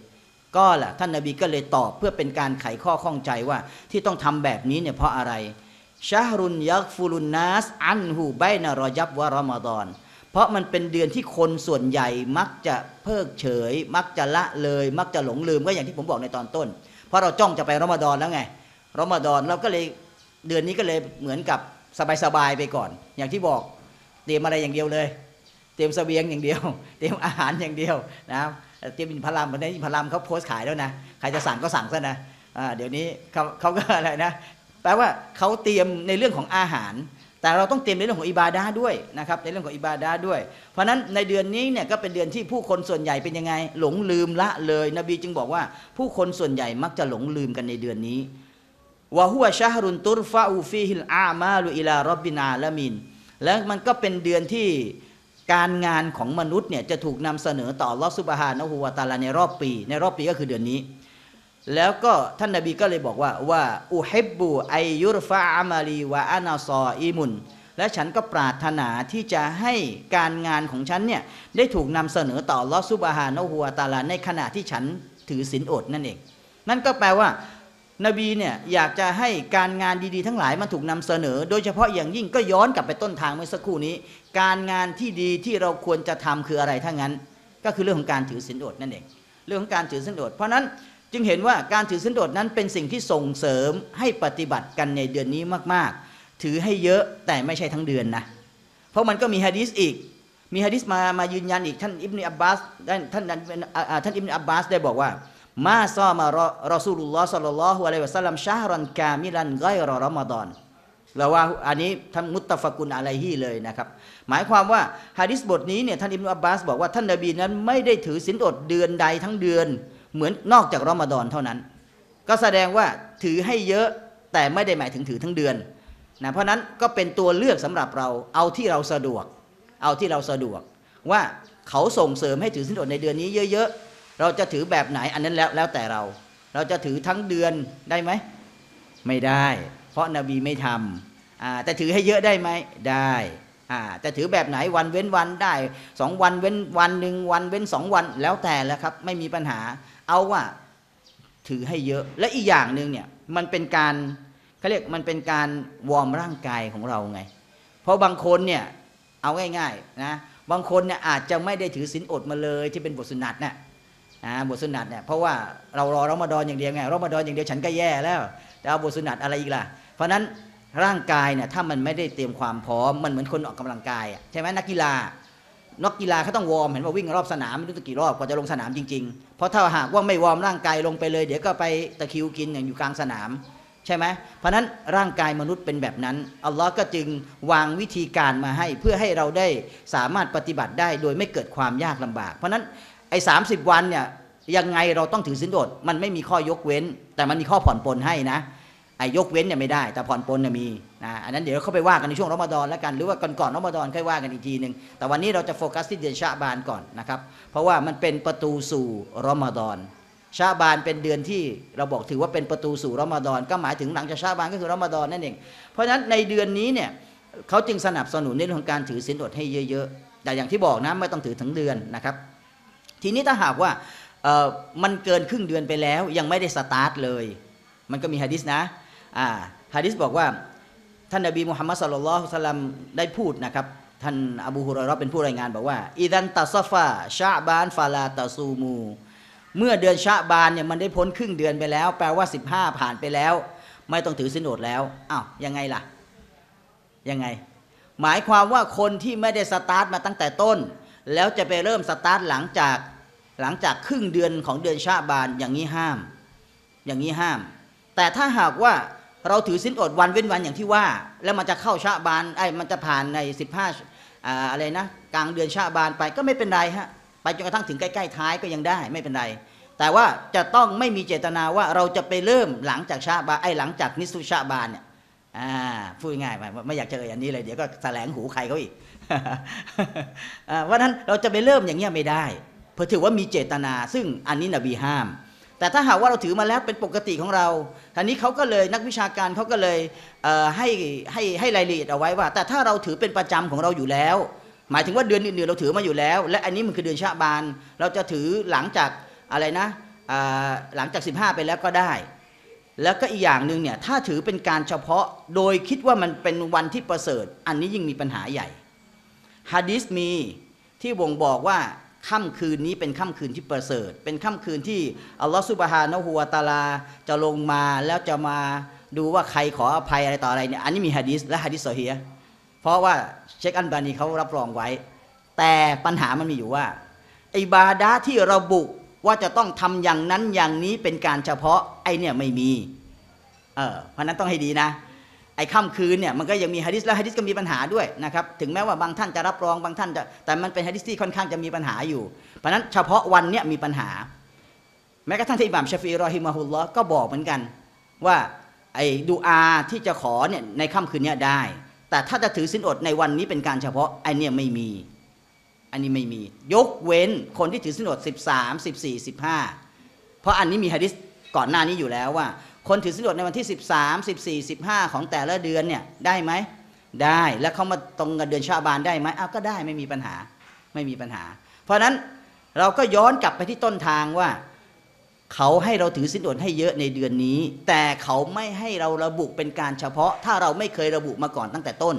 ก็ล่ะท่านนบีก็เลยตอบเพื่อเป็นการไขข้อข้องใจว่าที่ต้องทำแบบนี้เนี่ยเพราะอะไรชะฮรุนยักฟุลุนนัสอันหูไบนะรอยับวะรอมฎอนเพราะมันเป็นเดือนที่คนส่วนใหญ่มักจะเพิกเฉยมักจะละเลยมักจะหลงลืมก็อย่างที่ผมบอกในตอนต้นเพราะเราจ้องจะไปรอมฎอนแล้วไงรอมฎอนเราก็เลยเดือนนี้ก็เลยเหมือนกับสบายๆไปก่อนอย่างที่บอกเตรียมอะไรอย่างเดียวเลยเตรียมเสบียงอย่างเดียวเตรียมอาหารอย่างเดียวนะเตรียมอินพารามวันนี้อินพารามเขาโพสต์ขายแล้วนะใครจะสั่งก็สั่งซะนะเดี๋ยวนี้เขาก็อะไรนะแปลว่าเขาเตรียมในเรื่องของอาหารแต่เราต้องเตรียมในเรื่องของอิบาดะห์ด้วยนะครับในเรื่องของอิบาดะห์ด้วยเพราะฉะนั้นในเดือนนี้เนี่ยก็เป็นเดือนที่ผู้คนส่วนใหญ่เป็นยังไงหลงลืมละเลยนบีจึงบอกว่าผู้คนส่วนใหญ่มักจะหลงลืมกันในเดือนนี้วะฮุวะชะฮรุนตุรฟะอูฟีฮิลอามาลุอิลาร็อบบินาละมินและมันก็เป็นเดือนที่การงานของมนุษย์เนี่ยจะถูกนำเสนอต่ออัลเลาะห์ซุบฮานะฮูวะตะอาลาในรอบปีก็คือเดือนนี้แล้วก็ท่านนบีก็เลยบอกว่าอุฮิบบูไอยุรฟะอามาลีวะอานาซออิมุนและฉันก็ปรารถนาที่จะให้การงานของฉันเนี่ยได้ถูกนำเสนอต่ออัลเลาะห์ซุบฮานะฮูวะตะอาลาในขณะที่ฉันถือศีลอดนั่นเองนั่นก็แปลว่านบีเนี่ยอยากจะให้การงานดีๆทั้งหลายมันถูกนำเสนอโดยเฉพาะอย่างยิ่งก็ย้อนกลับไปต้นทางเมื่อสักครู่นี้การงานที่ดีที่เราควรจะทำคืออะไรถ้างั้นก็คือเรื่องของการถือศีลอดนั่นเองเรื่องของการถือศีลอดเพราะนั้นจึงเห็นว่าการถือศีลอดนั้นเป็นสิ่งที่ส่งเสริมให้ปฏิบัติกันในเดือนนี้มากๆถือให้เยอะแต่ไม่ใช่ทั้งเดือนนะเพราะมันก็มีหะดีษอีกมีหะดีษมายืนยันอีกท่านอิบนุอับบาสอิบนุอับบาสได้บอกว่ามาซามารอซูลุลลอฮ์ศ็อลลัลลอฮุอะลัยฮิวะซัลลัมชะฮรันกามิลันไกรอรอมฎอนแล้วว่าอันนี้ท่านมุตตะฟะกุนอะลัยฮิเลยนะครับหมายความว่าหะดีษบทนี้เนี่ยท่านอิบนุอับบาสบอกว่าท่านนบีนั้นไม่ได้ถือศีลอดเดือนใดทั้งเดือนเหมือนนอกจากรอมฎอนเท่านั้นก็แสดงว่าถือให้เยอะแต่ไม่ได้หมายถึงถือทั้งเดือนนะเพราะนั้นก็เป็นตัวเลือกสำหรับเราเอาที่เราสะดวกว่าเขาส่งเสริมให้ถือศีลอดในเดือนนี้เยอะๆเราจะถือแบบไหนอันนั้นแล้วแต่เราจะถือทั้งเดือนได้ไหมไม่ได้เพราะนบีไม่ทำแต่ถือให้เยอะได้ไหมได้แต่ถือแบบไหนวันเว้นวันได้2วันเว้นวันหนึ่งวันเว้น2วันแล้วแต่ละครับไม่มีปัญหาเอาว่าถือให้เยอะและอีกอย่างหนึ่งเนี่ยมันเป็นการเขาเรียกมันเป็นการวอร์มร่างกายของเราไงเพราะบางคนเนี่ยเอาง่ายๆนะบางคนเนี่ยอาจจะไม่ได้ถือศีลอดมาเลยที่เป็นบทสุนัตเนี่ยบทสุนัตเนี่ยเพราะว่าเรารอรอมฎอนอย่างเดียวไงรอมฎอนอย่างเดียวฉันก็แย่แล้วจะเอาบทสุนัตอะไรอีกล่ะเพราะฉะนั้นร่างกายเนี่ยถ้ามันไม่ได้เตรียมความพร้อมมันเหมือนคนออกกำลังกายใช่ไหมนักกีฬาเขาต้องวอร์มเห็นว่าวิ่งรอบสนามไม่รู้กี่รอบกว่าจะลงสนามจริงๆเพราะถ้าหากว่าไม่วอร์มร่างกายลงไปเลยเดี๋ยวก็ไปตะคริวกินอย่างอยู่กลางสนามใช่ไหมเพราะนั้นร่างกายมนุษย์เป็นแบบนั้นอัลลอฮ์ก็จึงวางวิธีการมาให้เพื่อให้เราได้สามารถปฏิบัติได้โดยไม่เกิดความยากลำบากเพราะนั้นไอ้30วันเนี่ยยังไงเราต้องถือศีลอดมันไม่มีข้อยกเว้นแต่มันมีข้อผ่อนปลนให้นะยกเว้นเนี่ยไม่ได้แต่ผ่อนปลนเนี่ยมีอันนั้นเดี๋ยวเขาไปว่ากันในช่วงรอมฎอนแล้วกันหรือว่าก่อนรอมฎอนค่อยว่ากันอีกทีหนึ่งแต่วันนี้เราจะโฟกัสที่เดือนชะบานก่อนนะครับเพราะว่ามันเป็นประตูสู่รอมฎอนชะบานเป็นเดือนที่เราบอกถือว่าเป็นประตูสู่รอมฎอนก็หมายถึงหลังจากชะบานก็คือรอมฎอนนั่นเองเพราะฉะนั้นในเดือนนี้เนี่ยเขาจึงสนับสนุนในเรื่องของการถือศีลอดให้เยอะๆแต่อย่างที่บอกนะไม่ต้องถือทั้งเดือนนะครับทีนี้ถ้าหากว่ามันเกินครึ่งเดือนไปแล้วยังไม่ได้สตาร์ทเลยมันก็มีหะดีษนะหะดีษบอกว่าท่านนบีมุฮัมมัดศ็อลลัลลอฮุอะลัยฮิวะซัลลัมได้พูดนะครับท่านอบูฮุรอยเราะห์เป็นผู้รายงานบอกว่าอิซันตัศฟะชะบานฟาลาตะซูมูเมื่อเดือนชะบานเนี่ยมันได้พ้นครึ่งเดือนไปแล้วแปลว่า15ผ่านไปแล้วไม่ต้องถือศีลอดแล้วอ้าวยังไงล่ะยังไงหมายความว่าคนที่ไม่ได้สตาร์ทมาตั้งแต่ต้น แล้วจะไปเริ่มสตาร์ทหลังจากครึ่งเดือนของเดือนชะบานอย่างนี้ห้ามแต่ถ้าหากว่าเราถือศีลอดวันเว้นวันอย่างที่ว่าแล้วมันจะเข้าชะบานมันจะผ่านใน15อะไรนะกลางเดือนชะบานไปก็ไม่เป็นไรฮะไปจนกระทั่งถึงใกล้ๆท้ายก็ยังได้ไม่เป็นไรแต่ว่าจะต้องไม่มีเจตนาว่าเราจะไปเริ่มหลังจากชะบานหลังจากนิสุชะบานเนี่ยพูดง่ายไปไม่อยากจะเอ่ยอันนี้เลยเดี๋ยวก็แสลงหูใครเขาอีกเพราะฉะนั้นเราจะไปเริ่มอย่างเงี้ยไม่ได้เพราะถือว่ามีเจตนาซึ่งอันนี้นบีห้ามแต่ถ้าหากว่าเราถือมาแล้วเป็นปกติของเราทีนี้เขาก็เลยนักวิชาการเขาก็เลยให้รายละเอียดเอาไว้ว่าแต่ถ้าเราถือเป็นประจำของเราอยู่แล้วหมายถึงว่าเดือนอื่นๆเราถือมาอยู่แล้วและอันนี้มันคือเดือนชะบานเราจะถือหลังจากอะไรนะหลังจาก15ไปแล้วก็ได้แล้วก็อีกอย่างหนึ่งเนี่ยถ้าถือเป็นการเฉพาะโดยคิดว่ามันเป็นวันที่ประเสริฐอันนี้ยิ่งมีปัญหาใหญ่หะดีษมีที่บ่งบอกว่าค่ำคืนนี้เป็นค่ำคืนที่ประเสริฐเป็นค่ำคืนที่อัลลอฮฺซุบฮานะฮูวะตะอาลาจะลงมาแล้วจะมาดูว่าใครขออภัยอะไรต่ออะไรเนี่ยอันนี้มีหะดีษและหะดีษซอฮีฮ์เพราะว่าเชคอัลบานีเขารับรองไว้แต่ปัญหามันมีอยู่ว่าอิบาดะห์ที่ระบุว่าจะต้องทำอย่างนั้นอย่างนี้เป็นการเฉพาะเนี่ยไม่มีเพราะนั้นต้องให้ดีนะค่ำคืนเนี่ยมันก็ยังมีหะดีษและหะดีษก็มีปัญหาด้วยนะครับถึงแม้ว่าบางท่านจะรับรองบางท่านจะแต่มันเป็นหะดีษที่ค่อนข้างจะมีปัญหาอยู่เพราะนั้นเฉพาะวันเนี่ยมีปัญหาแม้กระทั่งที่อิหม่ามชาฟีอี รอฮิมะฮุลลอฮ์ก็บอกเหมือนกันว่าไอ้ดุอาที่จะขอเนี่ยในค่ำคืนเนี่ยได้แต่ถ้าจะถือศีลอดในวันนี้เป็นการเฉพาะเนี่ยไม่มีอันนี้ไม่มียกเว้นคนที่ถือศีลอด13, 14, 15เพราะอันนี้มีหะดีษก่อนหน้านี้อยู่แล้วว่าคนถือศีลอดในวันที่13, 14, 15ของแต่ละเดือนเนี่ยได้ไหมได้แล้วเขามาตรงกับเดือนชะบานได้ไหมก็ได้ไม่มีปัญหาเพราะฉะนั้นเราก็ย้อนกลับไปที่ต้นทางว่าเขาให้เราถือศีลอดให้เยอะในเดือนนี้แต่เขาไม่ให้เราระบุเป็นการเฉพาะถ้าเราไม่เคยระบุมาก่อนตั้งแต่ต้น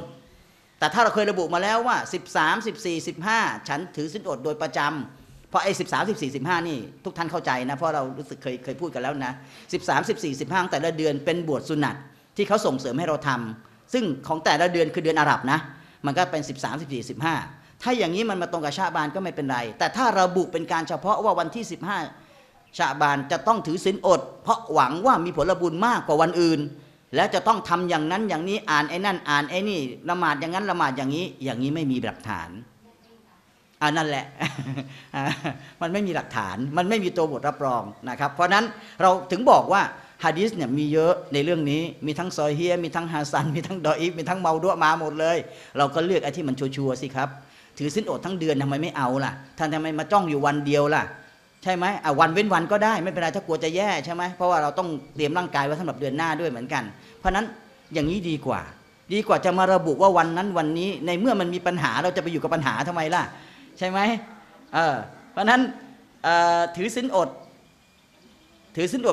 แต่ถ้าเราเคยระบุมาแล้วว่า13, 14, 15ฉันถือศีลอดโดยประจำเพราะ13, 14, 15นี่ทุกท่านเข้าใจนะเพราะเรารู้สึกเคยพูดกันแล้วนะ13, 14, 15แต่ละเดือนเป็นบวชสุนัตที่เขาส่งเสริมให้เราทำซึ่งของแต่ละเดือนคือเดือนอาหรับนะมันก็เป็น13, 14, 15ถ้าอย่างนี้มันมาตรงกับชะบานก็ไม่เป็นไรแต่ถ้าระบุเป็นการเฉพาะว่าวันที่15ชะบานจะต้องถือศีลอดเพราะหวังว่ามีผลบุญมากกว่าวันอื่นและจะต้องทำอย่างนั้นอย่างนี้อ่านนั่นอ่านนี่ละหมาดอย่างนั้นละหมาดอย่างนี้ไม่มีหลักฐานนั่นแหละมันไม่มีหลักฐานมันไม่มีตัวบทรับรองนะครับเพราะนั้นเราถึงบอกว่าหะดีษเนี่ยมีเยอะในเรื่องนี้มีทั้งซอฮีฮ์มีทั้งฮะซันมีทั้งดออีฟมีทั้งเมาดุมาหมดเลยเราก็เลือกไอ้ที่มันชัวร์ๆสิครับถือศีลอดทั้งเดือนทำไมไม่เอาล่ะท่านทำไมมาจ้องอยู่วันเดียวล่ะใช่ไหมวันเว้นวันก็ได้ไม่เป็นไรถ้ากลัวจะแย่ใช่ไหมเพราะว่าเราต้องเตรียมร่างกายไว้สำหรับเดือนหน้าด้วยเหมือนกันเพราะนั้นอย่างนี้ดีกว่าจะมาระบุว่าวันนั้นวันนี้ในเมื่อมันมีปัญหาเราจะไปอยู่กับปัญหาทำไมล่ะใช่ไหมเพราะนั้นถือศีลอ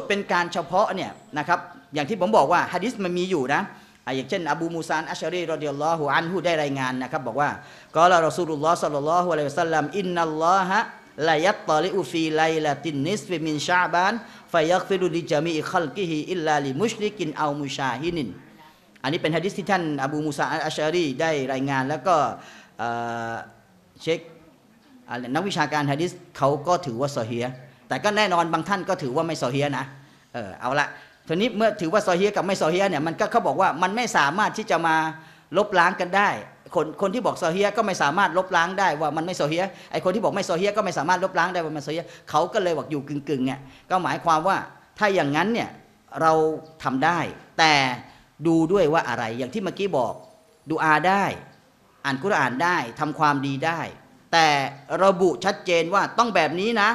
ดเป็นการเฉพาะเนี่ยนะครับอย่างที่ผมบอกว่าหะดีษมันมีอยู่นะอย่างเช่นอบูมูซาอัชอะรีรอฎิยัลลอฮุอันฮุได้รายงานนะครับบอกว่ากอลารอซูลุลลอฮ์ศ็อลลัลลอฮุอะลัยฮิวะซัลลัมอินนัลลอฮะลายัตตอลิอุฟีไลลาตินนิสฟิมินชะบานฟะยักฟิรุลิญะมีอิคัลกิฮิอิลลาลิมุชริกินเอามุชาฮิดินอันนี้เป็นหะดีษที่ท่านอบูมูซาอัชอะรีได้รายงานแล้วก็เช็คนักวิชาการหะดีษเขาก็ถือว่าซอฮีฮ์แต่ก็แน่นอนบางท่านก็ถือว่าไม่ซอฮีฮ์นะเอาละทีนี้เมื่อถือว่าซอฮีฮ์กับไม่ซอฮีฮ์เนี่ยมันก็เขาบอกว่ามันไม่สามารถที่จะมาลบล้างกันได้คนที่บอกซอฮีฮ์ก็ไม่สามารถลบล้างได้ว่ามันไม่ซอฮีฮ์ไอคนที่บอกไม่ซอฮีฮ์ก็ไม่สามารถลบล้างได้ว่ามันซอฮีฮ์เขาก็เลยบอกอยู่กึ่งเนี่ยก็หมายความว่าถ้าอย่างนั้นเนี่ยเราทำได้แต่ดูด้วยว่าอะไรอย่างที่เมื่อกี้บอกดูอาได้อ่านกุรอานได้ทำความดีได้แต่ระบุชัดเจนว่าต้องแบบนี้นะ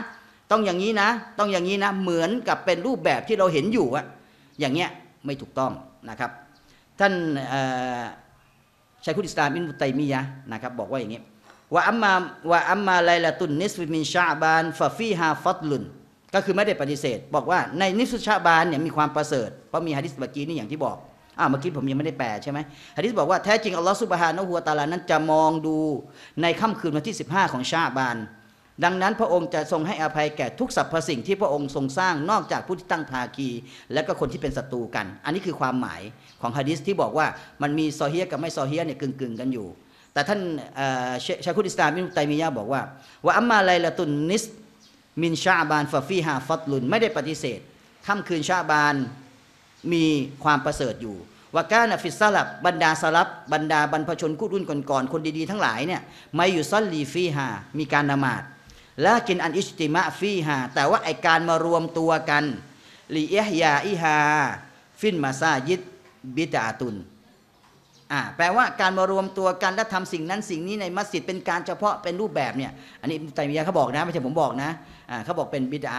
ต้องอย่างนี้นะต้องอย่างนี้นะเหมือนกับเป็นรูปแบบที่เราเห็นอยู่อะอย่างเงี้ยไม่ถูกต้องนะครับท่านชัยคุลอิสลามอิบนุตัยมียะห์นะครับบอกว่าอย่างงี้ว่าอัมมาไลลาตุนนิสฟิมินชะบานฟะฟีฮาฟัดลุนก็คือไม่ได้ปฏิเสธบอกว่าในนิสุชะบานเนี่ยมีความประเสริฐเพราะมีหะดีษเมื่อกี้นี่อย่างที่บอกเมื่อกี้ผมยังไม่ได้แปลใช่ไหมหะดีษบอกว่าแท้จริงอัลลอฮฺซุบฮานะฮูวะตะอาลานั้นจะมองดูในค่ำคืนวันที่15ของชะบานดังนั้นพระองค์จะทรงให้อภัยแก่ทุกสรรพสิ่งที่พระองค์ทรงสร้างนอกจากผู้ที่ตั้งภาคีและก็คนที่เป็นศัตรูกันอันนี้คือความหมายของหะดีษที่บอกว่ามันมีซอฮีฮ์กับไม่ซอฮีฮ์เนี่ยกึ่งกันอยู่ แต่ท่านชาคุลอิสลามอิบนุตัยมียะห์บอกว่าอัมมาไลละตุนนิสมินชะอ์บานฟะฟีฮาฟัดลุนไม่ได้ปฏิเสธค่ำคืนชะอ์บานมีความประเสริฐอยู่ว่ากานะฟิสซะลับบรรดาสลับบรรดาบรรพชนรุ่นก่อนๆคนดีๆทั้งหลายเนี่ยมาอยู่ซัลลีฟีฮามีการละหมาดและกินอันอิจติมะฟีฮาแต่ว่าไอการมารวมตัวกันลิเอะฮยาอิฮาฟินมาซายิดบิดาตุนแปลว่าการมารวมตัวกันและทำสิ่งนั้นสิ่งนี้ในมัสยิดเป็นการเฉพาะเป็นรูปแบบเนี่ยอันนี้ตัยมียะห์เขาบอกนะไม่ใช่ผมบอกนะเขาบอกเป็นบิดา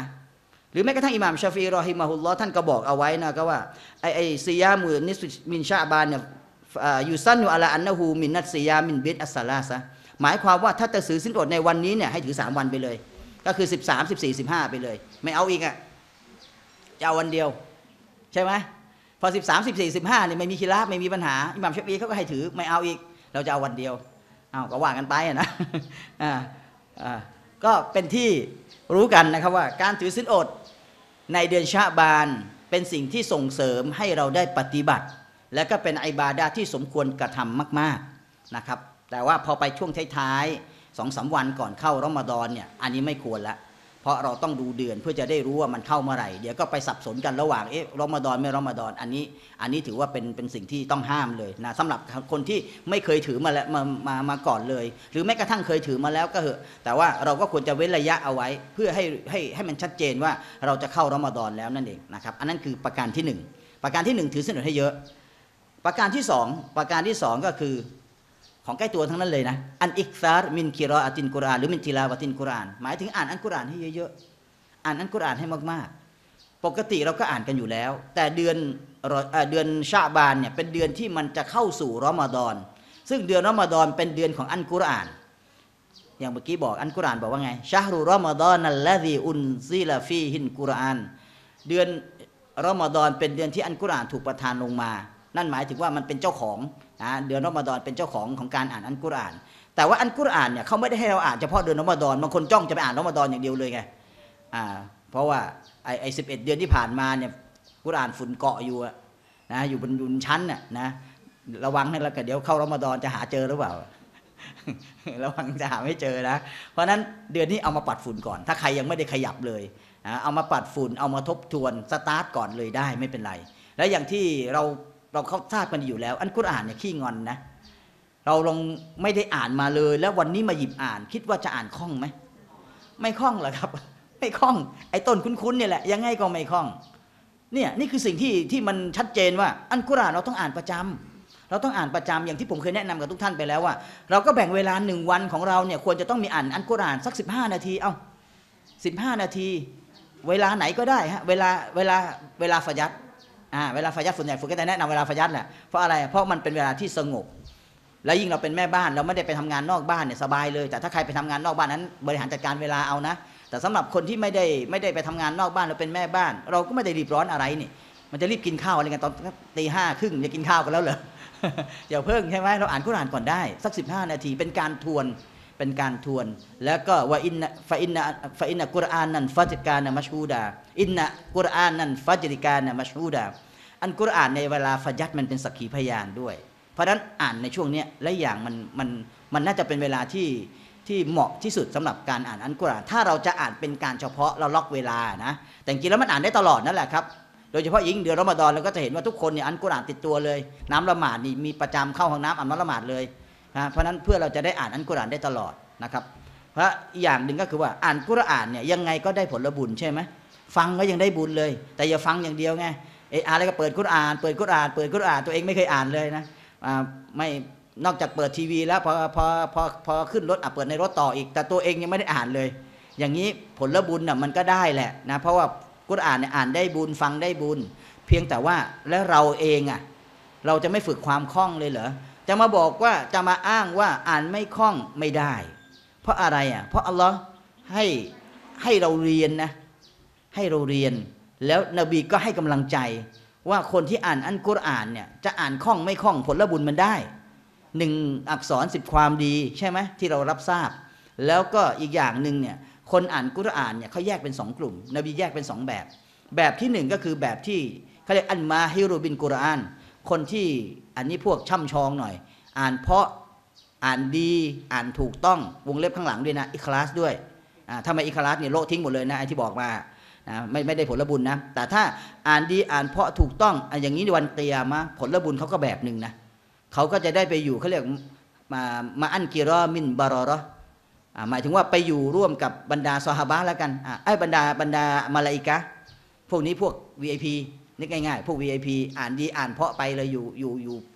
หรือแม้กระทั่งอิหม่ามชาฟีอีรอฮิมะฮุลลอฮ์ท่านก็บอกเอาไว้นะก็ว่าไอซิยามุนิสมินชะอ์บานเนี่ยยูซันนุอะลาอันนะฮูมินนัสซิยามินบิดอัสซะลาซะหมายความว่าถ้าจะถือศีลอดในวันนี้เนี่ยให้ถือ3 วันไปเลยก็คือ13, 14, 15ไปเลยไม่เอาอีกจะเอาวันเดียวใช่ไหมพอ13, 14, 15เนี่ยไม่มีคิราฟไม่มีปัญหาอิหม่ามชาฟีอีเขาก็ให้ถือไม่เอาอีกเราจะเอาวันเดียวเอาก็ว่ากันไปนะก็เป็นที่รู้กันนะครับว่าการถือศีลอดในเดือนชะอ์บานเป็นสิ่งที่ส่งเสริมให้เราได้ปฏิบัติและก็เป็นอิบาดะห์ที่สมควรกระทำมากๆนะครับแต่ว่าพอไปช่วงท้ายๆ 2-3 วันก่อนเข้ารอมฎอนเนี่ยอันนี้ไม่ควรละเพราะเราต้องดูเดือนเพื่อจะได้รู้ว่ามันเข้าเมื่อไหร่เดี๋ยวก็ไปสับสนกันระหว่างรอมฎอนไม่รอมฎอนอันนี้ถือว่าเป็นสิ่งที่ต้องห้ามเลยนะสำหรับคนที่ไม่เคยถือมาแล้วมาก่อนเลยหรือแม้กระทั่งเคยถือมาแล้วก็เหอะแต่ว่าเราก็ควรจะเว้นระยะเอาไว้เพื่อให้มันชัดเจนว่าเราจะเข้ารอมฎอนแล้วนั่นเองนะครับอันนั้นคือประการที่1ประการที่1ถือศีลอดให้เยอะประการที่2ก็คือของใกล้ตัวทั้งนั้นเลยนะอันอิกซาร์มินกิรออะตินกุรอานหรือมินติลาวะตินกุรอานหมายถึงอ่านอัลกุรอานให้เยอะๆอ่านอัลกุรอานให้มากๆปกติเราก็อ่านกันอยู่แล้วแต่เดือนชะอ์บานเนี่ยเป็นเดือนที่มันจะเข้าสู่รอมฎอนซึ่งเดือนรอมฎอนเป็นเดือนของอัลกุรอานอย่างเมื่อกี้บอกอัลกุรอานบอกว่าไงชะฮรุรอมฎอนัลลซีอุนซิลฟีฮิลกุรอานเดือนรอมฎอนเป็นเดือนที่อัลกุรอานถูกประทานลงมานั่นหมายถึงว่ามันเป็นเจ้าของเดือนรอมฎอนเป็นเจ้าของการอ่านอัลกุรอานแต่ว่าอัลกุรอานเนี่ยเขาไม่ได้ให้เราอ่านเฉพาะเดือนรอมฎอนบางคนจ้องจะไปอ่านรอมฎอนอย่างเดียวเลยไงเพราะว่าไอ้11 เดือนที่ผ่านมาเนี่ยกุรอานฝุ่นเกาะอยู่นะอยู่บนยุนชั้นน่ะนะระวังให้แล้วกันเดี๋ยวเข้ารอมฎอนจะหาเจอหรือเปล่า ระวังจะหาไม่เจอนะเพราะนั้นเดือนนี้เอามาปัดฝุ่นก่อนถ้าใครยังไม่ได้ขยับเลยเอามาปัดฝุ่นเอามาทบทวนสตาร์ทก่อนเลยได้ไม่เป็นไรและอย่างที่เราเข้าทราบกันอยู่แล้วอัลกุรอานเนี่ยขี้งอนนะเราลงไม่ได้อ่านมาเลยแล้ววันนี้มาหยิบอ่านคิดว่าจะอ่านคล่องไหมไม่คล่องหรอกครับไม่คล่องไอ้ต้นคุ้นๆเนี่ยแหละยังไงก็ไม่คล่องเนี่ยนี่คือสิ่งที่มันชัดเจนว่าอัลกุรอานเราต้องอ่านประจำอย่างที่ผมเคยแนะนำกับทุกท่านไปแล้วว่าเราก็แบ่งเวลา1 วันของเราเนี่ยควรจะต้องมีอ่านอัลกุรอานสัก15 นาทีเอ้า15 นาทีเวลาไหนก็ได้ฮะเวลาฟัจรเวลาฟัจญ์ส่วนใหญ่ผมก็จะแนะนำเวลาฟัจญ์แหละเพราะอะไรเพราะมันเป็นเวลาที่สงบและยิ่งเราเป็นแม่บ้านเราไม่ได้ไปทำงานนอกบ้านเนี่ยสบายเลยแต่ถ้าใครไปทำงานนอกบ้านนั้นบริหารจัดการเวลาเอานะแต่สำหรับคนที่ไม่ได้ไปทำงานนอกบ้านเราเป็นแม่บ้านเราก็ไม่ได้รีบร้อนอะไรนี่มันจะรีบกินข้าวอะไรกันตอน ตี 5 ครึ่งจะกินข้าวกันแล้วเหรอ อย่าเพิ่งใช่ไหมเราอ่านกุรอานก่อนได้สัก15 นาทีเป็นการทวนแล้วก็ว่าอินนะกุรอานนั้นฟัจริกานะมัชฮูดาอินนะกุรอานนั้นฟัจริกานะมัชฮูดาอันกุรอานในเวลาฟัจญ์มันเป็นสักขีพยานด้วยเพราะฉะนั้นอ่านในช่วงนี้และอย่างมันน่าจะเป็นเวลาที่เหมาะที่สุดสำหรับการอ่านอันกุรอานถ้าเราจะอ่านเป็นการเฉพาะเราล็อกเวลานะแต่จริงแล้วมันอ่านได้ตลอดนั่นแหละครับโดยเฉพาะยิ่งเดือนรอมฎอนเราก็จะเห็นว่าทุกคนเนี่ยอันกุรอานติดตัวเลยน้ำละหมาดนี่มีประจำเข้าห้องน้ำอ่านละหมาดเลยเพราะนั้นเพื่อเราจะได้อ่านอัลกุรอานได้ตลอดนะครับเพราะอย่างหนึ่งก็คือว่าอ่านกุรอานเนี่ยยังไงก็ได้ผลบุญใช่ไหมฟังก็ยังได้บุญเลยแต่อย่าฟังอย่างเดียวไงอะไรก็เปิดกุรอานตัวเองไม่เคยอ่านเลยนะไม่นอกจากเปิดทีวีแล้วพอขึ้นรถเปิดในรถต่ออีกแต่ตัวเองยังไม่ได้อ่านเลยอย่างนี้ผลบุญน่ะมันก็ได้แหละนะเพราะว่ากุรอานเนี่ยอ่านได้บุญฟังได้บุญเพียงแต่ว่าแล้วเราเองเราจะไม่ฝึกความคล่องเลยเหรอจะมาบอกว่าจะมาอ้างว่าอ่านไม่คล่องไม่ได้เพราะอะไรเพราะอัลลอฮ์ให้เราเรียนนะให้เราเรียนแล้วนบีก็ให้กำลังใจว่าคนที่อ่านอัลกุรอานเนี่ยจะอ่านคล่องไม่คล่องผลบุญมันได้1 อักษร 10 ความดีใช่ไหมที่เรารับทราบแล้วก็อีกอย่างหนึ่งเนี่ยคนอ่านกุรอานเนี่ยเขาแยกเป็น2 กลุ่มนบีแยกเป็น2 แบบที่ 1ก็คือแบบที่เขาเรียกอันมาฮิรุบินกุรอานคนที่อันนี้พวกช่ำชองหน่อยอ่านเพราะ อ่านดีอ่านถูกต้องวงเล็บข้างหลังด้วยนะอิคลาสด้วยถ้าไม่อิคลาสเนี่ยโละทิ้งหมดเลยนะไอ้ที่บอกมาไม่ได้ผลบุญนะแต่ถ้าอ่านดีอ่านเพาะถูกต้องอย่างนี้ในวันเตียมะผลบุญเขาก็แบบหนึ่งนะเขาก็จะได้ไปอยู่เขาเรียกมาอันกิรอมินบารอระหมายถึงว่าไปอยู่ร่วมกับบรรดาซอฮาบะแล้วกันไอ้บรรดามาลาอิกะห์พวกนี้พวก VIP นี่ง่ายๆพวก VIP อ่านดีอ่านเพาะไปเลยอ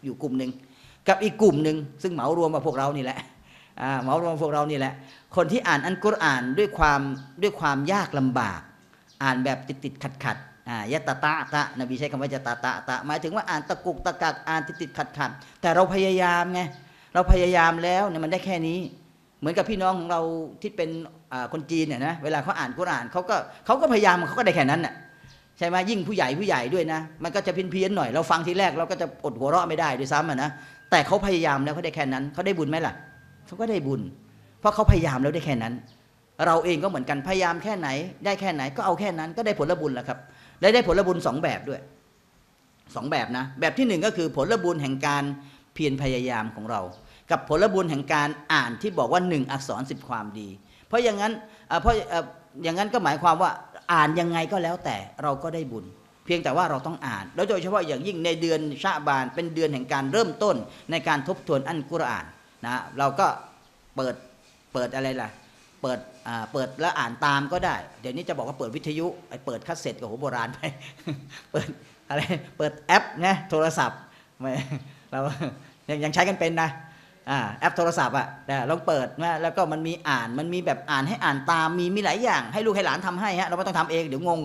ยู่กลุ่มหนึ่งกับอีกกลุ่มหนึ่งซึ่งเหมารวมกับพวกเรานี่แหละเหมารวมพวกเรานี่แหละคนที่อ่านอัลกุรอานด้วยความยากลำบากอ่านแบบติดขัดยะตะตะตะนบีใช้คำว่ายะตะตะตะหมายถึงว่าอ่านตะกุกตะกักอ่านติดขัดแต่เราพยายามไงเราพยายามแล้วเนี่ยมันได้แค่นี้เหมือนกับพี่น้องของเราที่เป็นคนจีนเนี่ยนะเวลาเขาอ่านกุรอานเขาก็พยายามเขาก็ได้แค่นั้นน่ะใช่ไหมยิ่งผู้ใหญ่ด้วยนะมันก็จะเพี้ยนๆหน่อยเราฟังทีแรกเราก็จะอดหัวเราะไม่ได้ด้วยซ้ำนะแต่เขาพยายามแล้วเขาได้แค่นั้นเขาได้บุญไหมล่ะเขาก็ได้บุญเพราะเขาพยายามแล้วได้แค่นั้นเราเองก็เหมือนกันพยายามแค่ไหนได้แค่ไหนก็เอาแค่นั้นก็ได้ผลบุญแล้วครับได้ผลบุญ2แบบด้วย2แบบนะแบบที่1ก็คือผลบุญแห่งการเพียรพยายามของเรากับผลบุญแห่งการอ่านที่บอกว่า1อักษร10ความดีเพราะอย่างนั้นก็หมายความว่าอ่านยังไงก็แล้วแต่เราก็ได้บุญเพียงแต่ว่าเราต้องอ่านแล้วโดยเฉพาะอย่างยิ่งในเดือนชะบานเป็นเดือนแห่งการเริ่มต้นในการทบทวนอัลกุรอานนะเราก็เปิดอะไรล่ะเปิดแล้วอ่านตามก็ได้เดี๋ยวนี้จะบอกว่าเปิดวิทยุไอ้เปิดคาสเซ็ตกับโหโบราณไปเปิดอะไรเปิดแอปนะโทรศัพท์เรายังใช้กันเป็นนะแอปโทรศัพท์อ่ะลองเปิดนะแล้วก็มันมีอ่านมันมีแบบอ่านให้อ่านตามมีหลายอย่างให้ลูกให้หลานทำให้ฮะเราไม่ต้องทำเองเดี๋ยวงง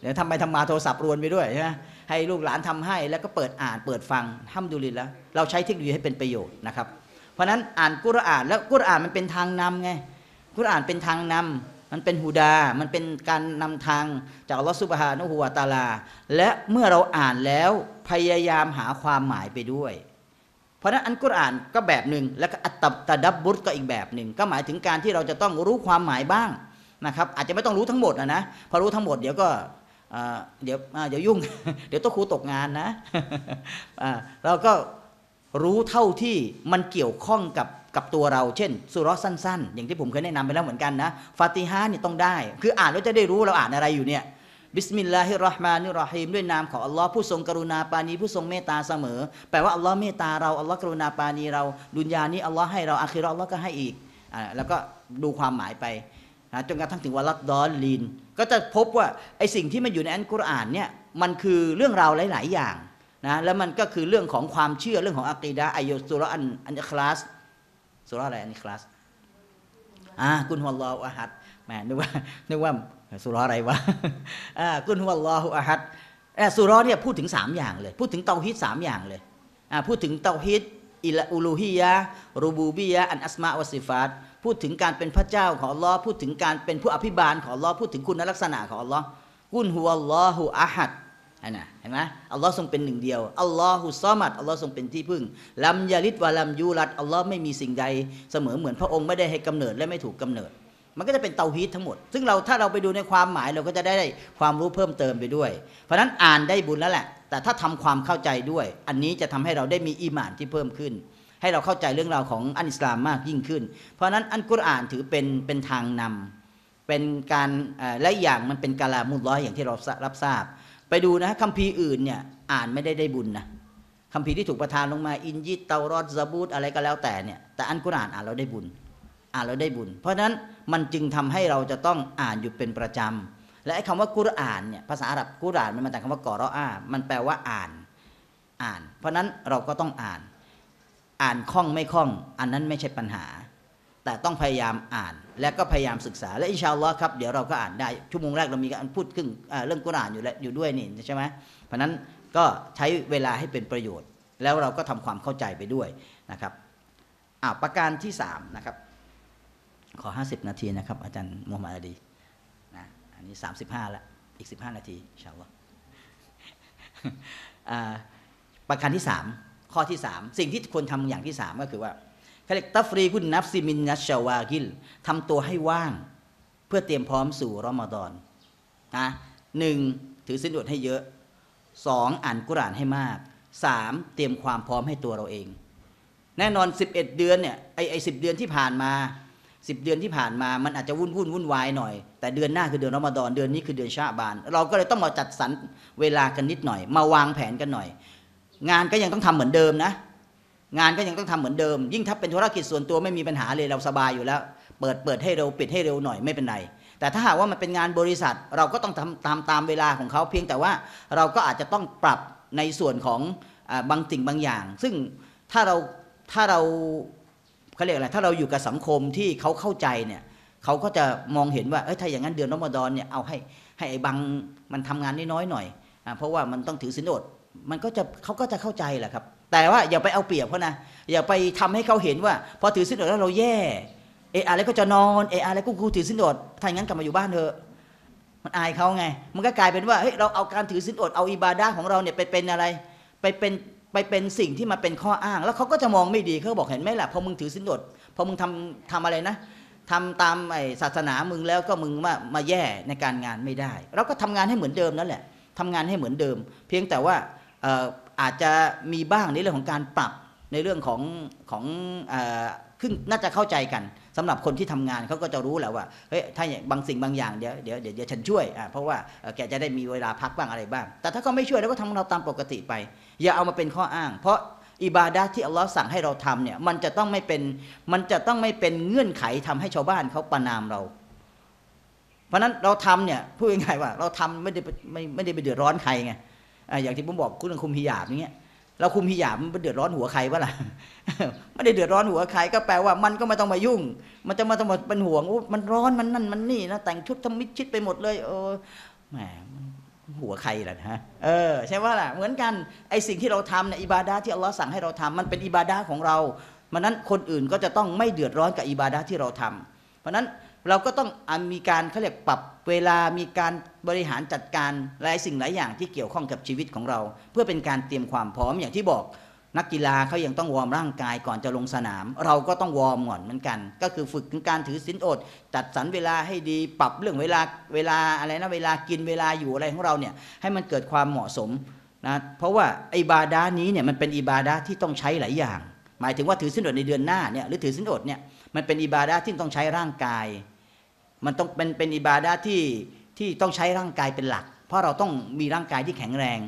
เดี๋ยวทำไปทำมาโทรศัพท์รวนไปด้วยใช่ไหมให้ลูกหลานทำให้แล้วก็เปิดอ่านเปิดฟังห้ามดูลินแล้วเราใช้เทคโนโลยีให้เป็นประโยชน์นะครับเพราะฉะนั้นอ่านกุรอานแล้วกุรอานมันเป็นทางนำไงกุรอานเป็นทางนำมันเป็นฮูดามันเป็นการนำทางจากอัลลอฮฺซุบฮานะฮูวะตะอาลาและเมื่อเราอ่านแล้วพยายามหาความหมายไปด้วยเพราะนั้นอันกุรอานก็แบบหนึ่งแล้วก็อัตตะดับบุรก็อีกแบบหนึ่งก็หมายถึงการที่เราจะต้องรู้ความหมายบ้างนะครับอาจจะไม่ต้องรู้ทั้งหมดนะพอรู้ทั้งหมดเดี๋ยวก็เดี๋ยวยุ่ง เดี๋ยวต้องครูตกงานนะ เราก็รู้เท่าที่มันเกี่ยวข้องกับตัวเราเช่นซูเราะห์สั้นๆอย่างที่ผมเคยแนะนำไปแล้วเหมือนกันนะฟาติฮะห์นี่ต้องได้คืออ่านแล้วจะได้รู้เราอ่านอะไรอยู่เนี่ยบิสมิลลาฮิรเราะห์มานิรเราะฮีมด้วยนามของอัลลอฮ์ผู้ทรงกรุณาปราณีผู้ทรงเมตตาเสมอแปลว่าอัลลอฮ์เมตตาเราอัลลอฮ์กรุณาปราณีเราดุนยานี้อัลลอฮ์ให้เราอาคิเราะห์อัลลอฮ์ก็ให้อีกแล้วก็ดูความหมายไปจนกระทั่งถึงวะลัดดอลลีนก็จะพบว่าไอสิ่งที่มันอยู่ในอัลกุรอานเนี่ยมันคือเรื่องราวหลายๆอย่างนะแล้วมันก็คือเรื่องของความเชื่อเรื่องของอะกีดะห์อายะซูเราะห์อันอิคลาสซูเราะห์อะไรอันอิคลาสกุลฮุวัลลอฮุอะฮัดแหมนึกว่าซูเราะห์อะไรวะกุลฮุวัลลอฮุอะฮัดซูเราะห์เนี่ยพูดถึง3อย่างเลยพูดถึงเตาฮีด3อย่างเลยพูดถึงเตาฮีดอิละอูลูฮียะห์รูบูบียะห์อันอัสมาอ์วัสซิฟาตพูดถึงการเป็นพระเจ้าของอัลลอฮ์พูดถึงการเป็นผู้อภิบาลของอัลลอฮ์พูดถึงคุณลักษณะของอัลลอฮ์กุลฮุวัลลอฮุอะฮัดเห็นไหมอัลลอฮ์ทรงเป็นหนึ่งเดียวอัลลอฮุซอมัดอัลลอฮ์ทรงเป็นที่พึ่งลัมยาลิดวะลัมยูลัดอัลลอฮ์ไม่มีสิ่งใดเสมอเหมือนพระองค์ไม่ได้ให้กำเนิดและไม่ถูกกำเนิดมันก็จะเป็นเตาฮีดทั้งหมดซึ่งเราถ้าเราไปดูในความหมายเราก็จะได้ความรู้เพิ่มเติมไปด้วยเพราะฉะนั้นอ่านได้บุญแล้วแหละแต่ถ้าทำความเข้าใจด้วยอันนี้จะทำให้เราได้มีอีหม่านที่เพิ่มขึ้นให้เราเข้าใจเรื่องราวของอันอิสลามมากยิ่งขึ้นเพราะฉะนั้นอัลกุรอานถือเป็นทางนำเป็นการและอย่างมันเป็นกาลามุลลอฮ์อย่างที่เรารับทราบไปดูนะคัมภีร์อื่นเนี่ยอ่านไม่ได้บุญนะคัมภีร์ที่ถูกประทานลงมาอินญิลเตารอตซะบูตอะไรก็แล้วแต่เนี่ยแต่อัลกุรอานอ่านเราได้บุญเพราะฉะนั้นมันจึงทำให้เราจะต้องอ่านอยู่เป็นประจำและไอ้คำว่ากุรอานเนี่ยภาษาอาหรับกุรอานมันมาจากคำว่ากอรออามันแปลว่าอ่านเพราะฉะนั้นเราก็ต้องอ่านคล่องไม่คล่องอันนั้นไม่ใช่ปัญหาแต่ต้องพยายามอ่านและก็พยายามศึกษาและอินชาอัลลอฮ์ครับเดี๋ยวเราก็อ่านได้ชั่วโมงแรกเรามีการพูดขึ้นเรื่องกุรอานอยู่ด้วยนี่ใช่ไหมเพราะนั้นก็ใช้เวลาให้เป็นประโยชน์แล้วเราก็ทำความเข้าใจไปด้วยนะครับประการที่3นะครับขอ50นาทีนะครับอาจารย์มุฮัมมัดอะดีนะอันนี้35แล้วอีก15นาทีอินชาอัลลอฮ์ประการที่3ข้อที่3สิ่งที่ควรทำอย่างที่3ก็คือว่าคาลิกตัฟรีกุนนัฟซิมินนัชชาวากิลทำตัวให้ว่างเพื่อเตรียมพร้อมสู่รอมฎอนนะ1ถือศีลอดให้เยอะ2อ่านกุรอานให้มาก3เตรียมความพร้อมให้ตัวเราเองใน แน่นอน11เดือนเนี่ยไอ้10เดือนที่ผ่านมา10เดือนที่ผ่านมามันอาจจะวุ่นวายหน่อยแต่เดือนหน้าคือเดือนรอมฎอนเดือนนี้คือเดือนชะอ์บานเราก็เลยต้องมาจัดสรรเวลากันนิดหน่อยมาวางแผนกันหน่อยงานก็ยังต้องทำเหมือนเดิมนะงานก็ยังต้องทำเหมือนเดิมยิ่งถ้าเป็นธุรกิจส่วนตัวไม่มีปัญหาเลยเราสบายอยู่แล้วเปิดให้เร็วปิดให้เร็วหน่อยไม่เป็นไรแต่ถ้าหากว่ามันเป็นงานบริษัทเราก็ต้องทำตามเวลาของเขาเพียงแต่ว่าเราก็อาจจะต้องปรับในส่วนของบางสิ่งบางอย่างซึ่งถ้าเราเขาเรียกอะไรถ้าเราอยู่กับสังคมที่เขาเข้าใจเนี่ยเขาก็จะมองเห็นว่าถ้าอย่างนั้นเดือนรอมฎอนเนี่ยเอาให้ไอ้บังมันทำงานน้อยๆหน่อยเพราะว่ามันต้องถือศีลอดมันก็จะเขาก็จะเข้าใจแหละครับแต่ว่าอย่าไปเอาเปรียบเขานะอย่าไปทำให้เขาเห็นว่าพอถือศีลอดแล้วเราแย่อะไรก็จะนอนอะไรก็กูถือศีลอดถ้าอย่างนั้นกลับมาอยู่บ้านเถอะมันอายเขาไงมันก็กลายเป็นว่าเราเอาการถือศีลอดเอาอิบาดะห์ของเราเนี่ยไปเป็นอะไรไปเป็นสิ่งที่มาเป็นข้ออ้างแล้วเขาก็จะมองไม่ดีเขาบอกเห็นไหมล่ะพอมึงถือศีลอดพอมึงทำอะไรนะทำตามไอ้ศาสนามึงแล้วก็มึงมาแย่ในการงานไม่ได้เราก็ทำงานให้เหมือนเดิมนั่นแหละทำงานให้เหมือนเดิมเพียงแต่ว่าอาจจะมีบ้างในเรื่องของการปรับในเรื่องของขึ้นน่าจะเข้าใจกันสำหรับคนที่ทำงานเขาก็จะรู้แหละว่าเฮ้ยถ้าบางสิ่งบางอย่างเดี๋ยวฉันช่วยเพราะว่าแกจะได้มีเวลาพักบ้างอะไรบ้างแต่ถ้าเขาไม่ช่วยแล้วก็ทำเราตามปกติไปอย่าเอามาเป็นข้ออ้างเพราะอิบาดะห์ที่อัลลอฮ์สั่งให้เราทำเนี่ยมันจะต้องไม่เป็นเงื่อนไขทำให้ชาวบ้านเขาประณามเราเพราะฉะนั้นเราทำเนี่ยพูดง่ายๆว่าเราทำไม่ได้ไปเดือดร้อนใครไงอย่างที่ผมบอกคุณคุมฮิญาบอย่างเงี้ยเราคุมฮิญาบมันเดือดร้อนหัวใครวะล่ะ ไม่ได้เดือดร้อนหัวใครก็แปลว่ามันก็ไม่ต้องมายุ่งมันจะมาต้องมาเป็นห่วงมันร้อนมันนั่นมันนี่นะแต่งชุดทำมิดชิดไปหมดเลยแหมหัวใครล่ะฮะใช่ว่าล่ะเหมือนกันไอสิ่งที่เราทำเนี่ยอิบาดะห์ที่อัลลอฮ์สั่งให้เราทำมันเป็นอิบาดะห์ของเรามันนั้นคนอื่นก็จะต้องไม่เดือดร้อนกับอิบาดะห์ที่เราทำเพราะฉะนั้นเราก็ต้องมีการเขาเรียกปรับเวลามีการบริหารจัดการหลายสิ่งหลายอย่างที่เกี่ยวข้องกับชีวิตของเราเพื่อเป็นการเตรียมความพร้อมอย่างที่บอกนักกีฬาเขายังต้องวอร์มร่างกายก่อนจะลงสนามเราก็ต้องวอร์มก่อนเหมือนกันก็คือฝึกการถือศีลอดจัดสรรเวลาให้ดีปรับเรื่องเวลาอะไรนะเวลากินเวลาอยู่อะไรของเราเนี่ยให้มันเกิดความเหมาะสมนะเพราะว่าอิบาดะห์นี้เนี่ยมันเป็นอิบาดะห์ที่ต้องใช้หลายอย่างหมายถึงว่าถือศีลอดในเดือนหน้าเนี่ยหรือถือศีลอดเนี่ยมันเป็นอิบาดะห์ที่ต้องใช้ร่างกายมันต้องเป็นอิบาดะห์ที่ต้องใช้ร่างกายเป็นหลักเพราะเราต้องมีร่างกายที่แข็งแรง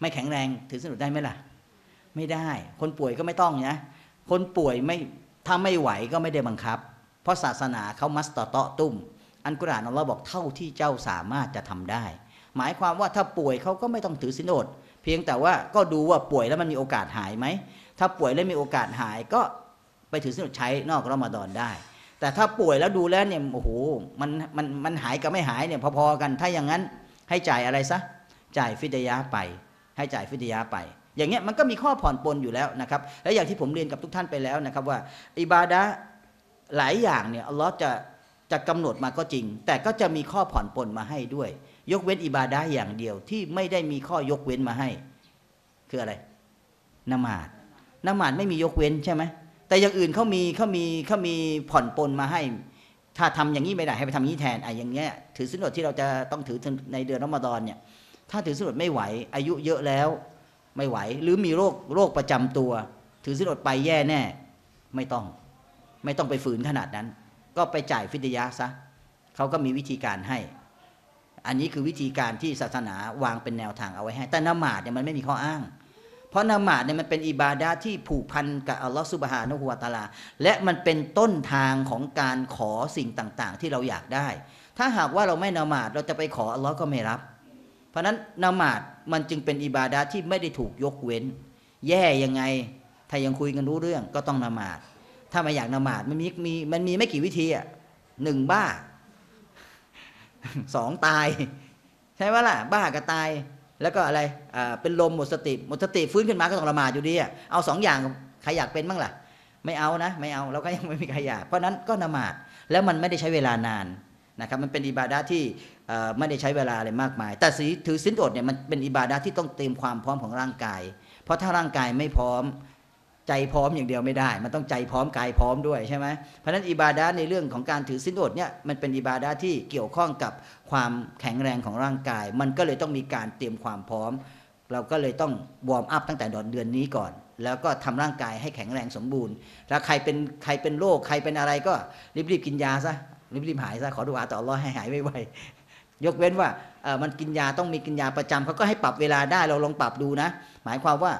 ไม่แข็งแรงถือศีลอดได้ไหมล่ะไม่ได้คนป่วยก็ไม่ต้องนะคนป่วยไม่ถ้าไม่ไหวก็ไม่ได้บังคับเพราะศาสนาเขามัสตะเตาะตุ้มอันกุรอานอัลลอฮ์บอกเท่าที่เจ้าสามารถจะทำได้หมายความว่าถ้าป่วยเขาก็ไม่ต้องถือศีลอดเพียงแต่ว่าก็ดูว่าป่วยแล้วมันมีโอกาสหายไหมถ้าป่วยแล้วมีโอกาสหายก็ไปถือศีลอดใช้นอกรอมฎอนได้แต่ถ้าป่วยแล้วดูแล้วเนี่ยโอ้โหมันหายกับไม่หายเนี่ยพอๆกันถ้าอย่างนั้นให้จ่ายอะไรซะจ่ายฟิดยะห์ไปให้จ่ายฟิดยะห์ไปอย่างเงี้ยมันก็มีข้อผ่อนปลนอยู่แล้วนะครับและอย่างที่ผมเรียนกับทุกท่านไปแล้วนะครับว่าอิบาดะห์หลายอย่างเนี่ยอัลลอฮ์จะกำหนดมาก็จริงแต่ก็จะมีข้อผ่อนปลนมาให้ด้วยยกเว้นอิบาดะห์อย่างเดียวที่ไม่ได้มีข้อยกเว้นมาให้คืออะไรนมาดไม่มียกเว้นใช่ไหมแต่อย่างอื่นเขามีผ่อนปลนมาให้ถ้าทำอย่างนี้ไม่ได้ให้ไปทำนี้แทนอย่างเงี้ยถือศีลอดที่เราจะต้องถือในเดือนรอมฎอนเนี่ยถ้าถือศีลอดไม่ไหวอายุเยอะแล้วไม่ไหวหรือมีโรคประจำตัวถือศีลอดไปแย่แน่ไม่ต้องไปฝืนขนาดนั้นก็ไปจ่ายฟิดยะห์ซะเขาก็มีวิธีการให้อันนี้คือวิธีการที่ศาสนาวางเป็นแนวทางเอาไว้ให้แต่นมาดเนี่ยมันไม่มีข้ออ้างเพราะนมาดเนี่ยมันเป็นอิบาดะห์ที่ผูกพันกับอัลลอฮฺซุบฮานะฮูวะตะอาลาและมันเป็นต้นทางของการขอสิ่งต่างๆที่เราอยากได้ถ้าหากว่าเราไม่นมาดเราจะไปขออัลลอฮฺก็ไม่รับเพราะฉะนั้นนมาดมันจึงเป็นอิบาดะห์ที่ไม่ได้ถูกยกเว้นแย่ยังไงถ้ายังคุยกันรู้เรื่องก็ต้องนมาดถ้าไม่อยากนมาดมันมีไม่กี่วิธีอ่ะหนึ่งบ้า 2ตายใช่ไหมล่ะบ้าก็ตายแล้วก็อะไรเป็นลมหมดสติฟื้นขึ้นมาก็ต้องละหมาดอยู่ดีอ่ะเอา2อย่างใครอยากเป็นบ้างล่ะไม่เอานะไม่เอาเราก็ยังไม่มีใครอยากเพราะนั้นก็นมาดแล้วมันไม่ได้ใช้เวลานานนะครับมันเป็นอิบาดะห์ที่ไม่ได้ใช้เวลาอะไรมากมายแต่ถือศีลอดเนี่ยมันเป็นอิบาดะห์ที่ต้องเตรียมความพร้อมของร่างกายเพราะถ้าร่างกายไม่พร้อมใจพร้อมอย่างเดียวไม่ได้มันต้องใจพร้อมกายพร้อมด้วยใช่ไหมเพราะฉะนั้นอิบาดะห์ในเรื่องของการถือศีลอดเนี่ยมันเป็นอิบาดะห์ที่เกี่ยวข้องกับความแข็งแรงของร่างกายมันก็เลยต้องมีการเตรียมความพร้อมเราก็เลยต้องวอร์มอัพตั้งแต่เดือนนี้ก่อน แล้วก็ทำร่างกายให้แข็งแรงสมบูรณ์แล้วใครเป็นโรคใครเป็นอะไรก็รีบๆกินยาซะรีบๆหายซะขอดุอาอ์ต่ออัลเลาะห์ให้หายไวๆยกเว้นว่ามันกินยาต้องมีกินยาประจำเขาก็ให้ปรับเวลาได้เราลองปรับดูนะหมายความว่า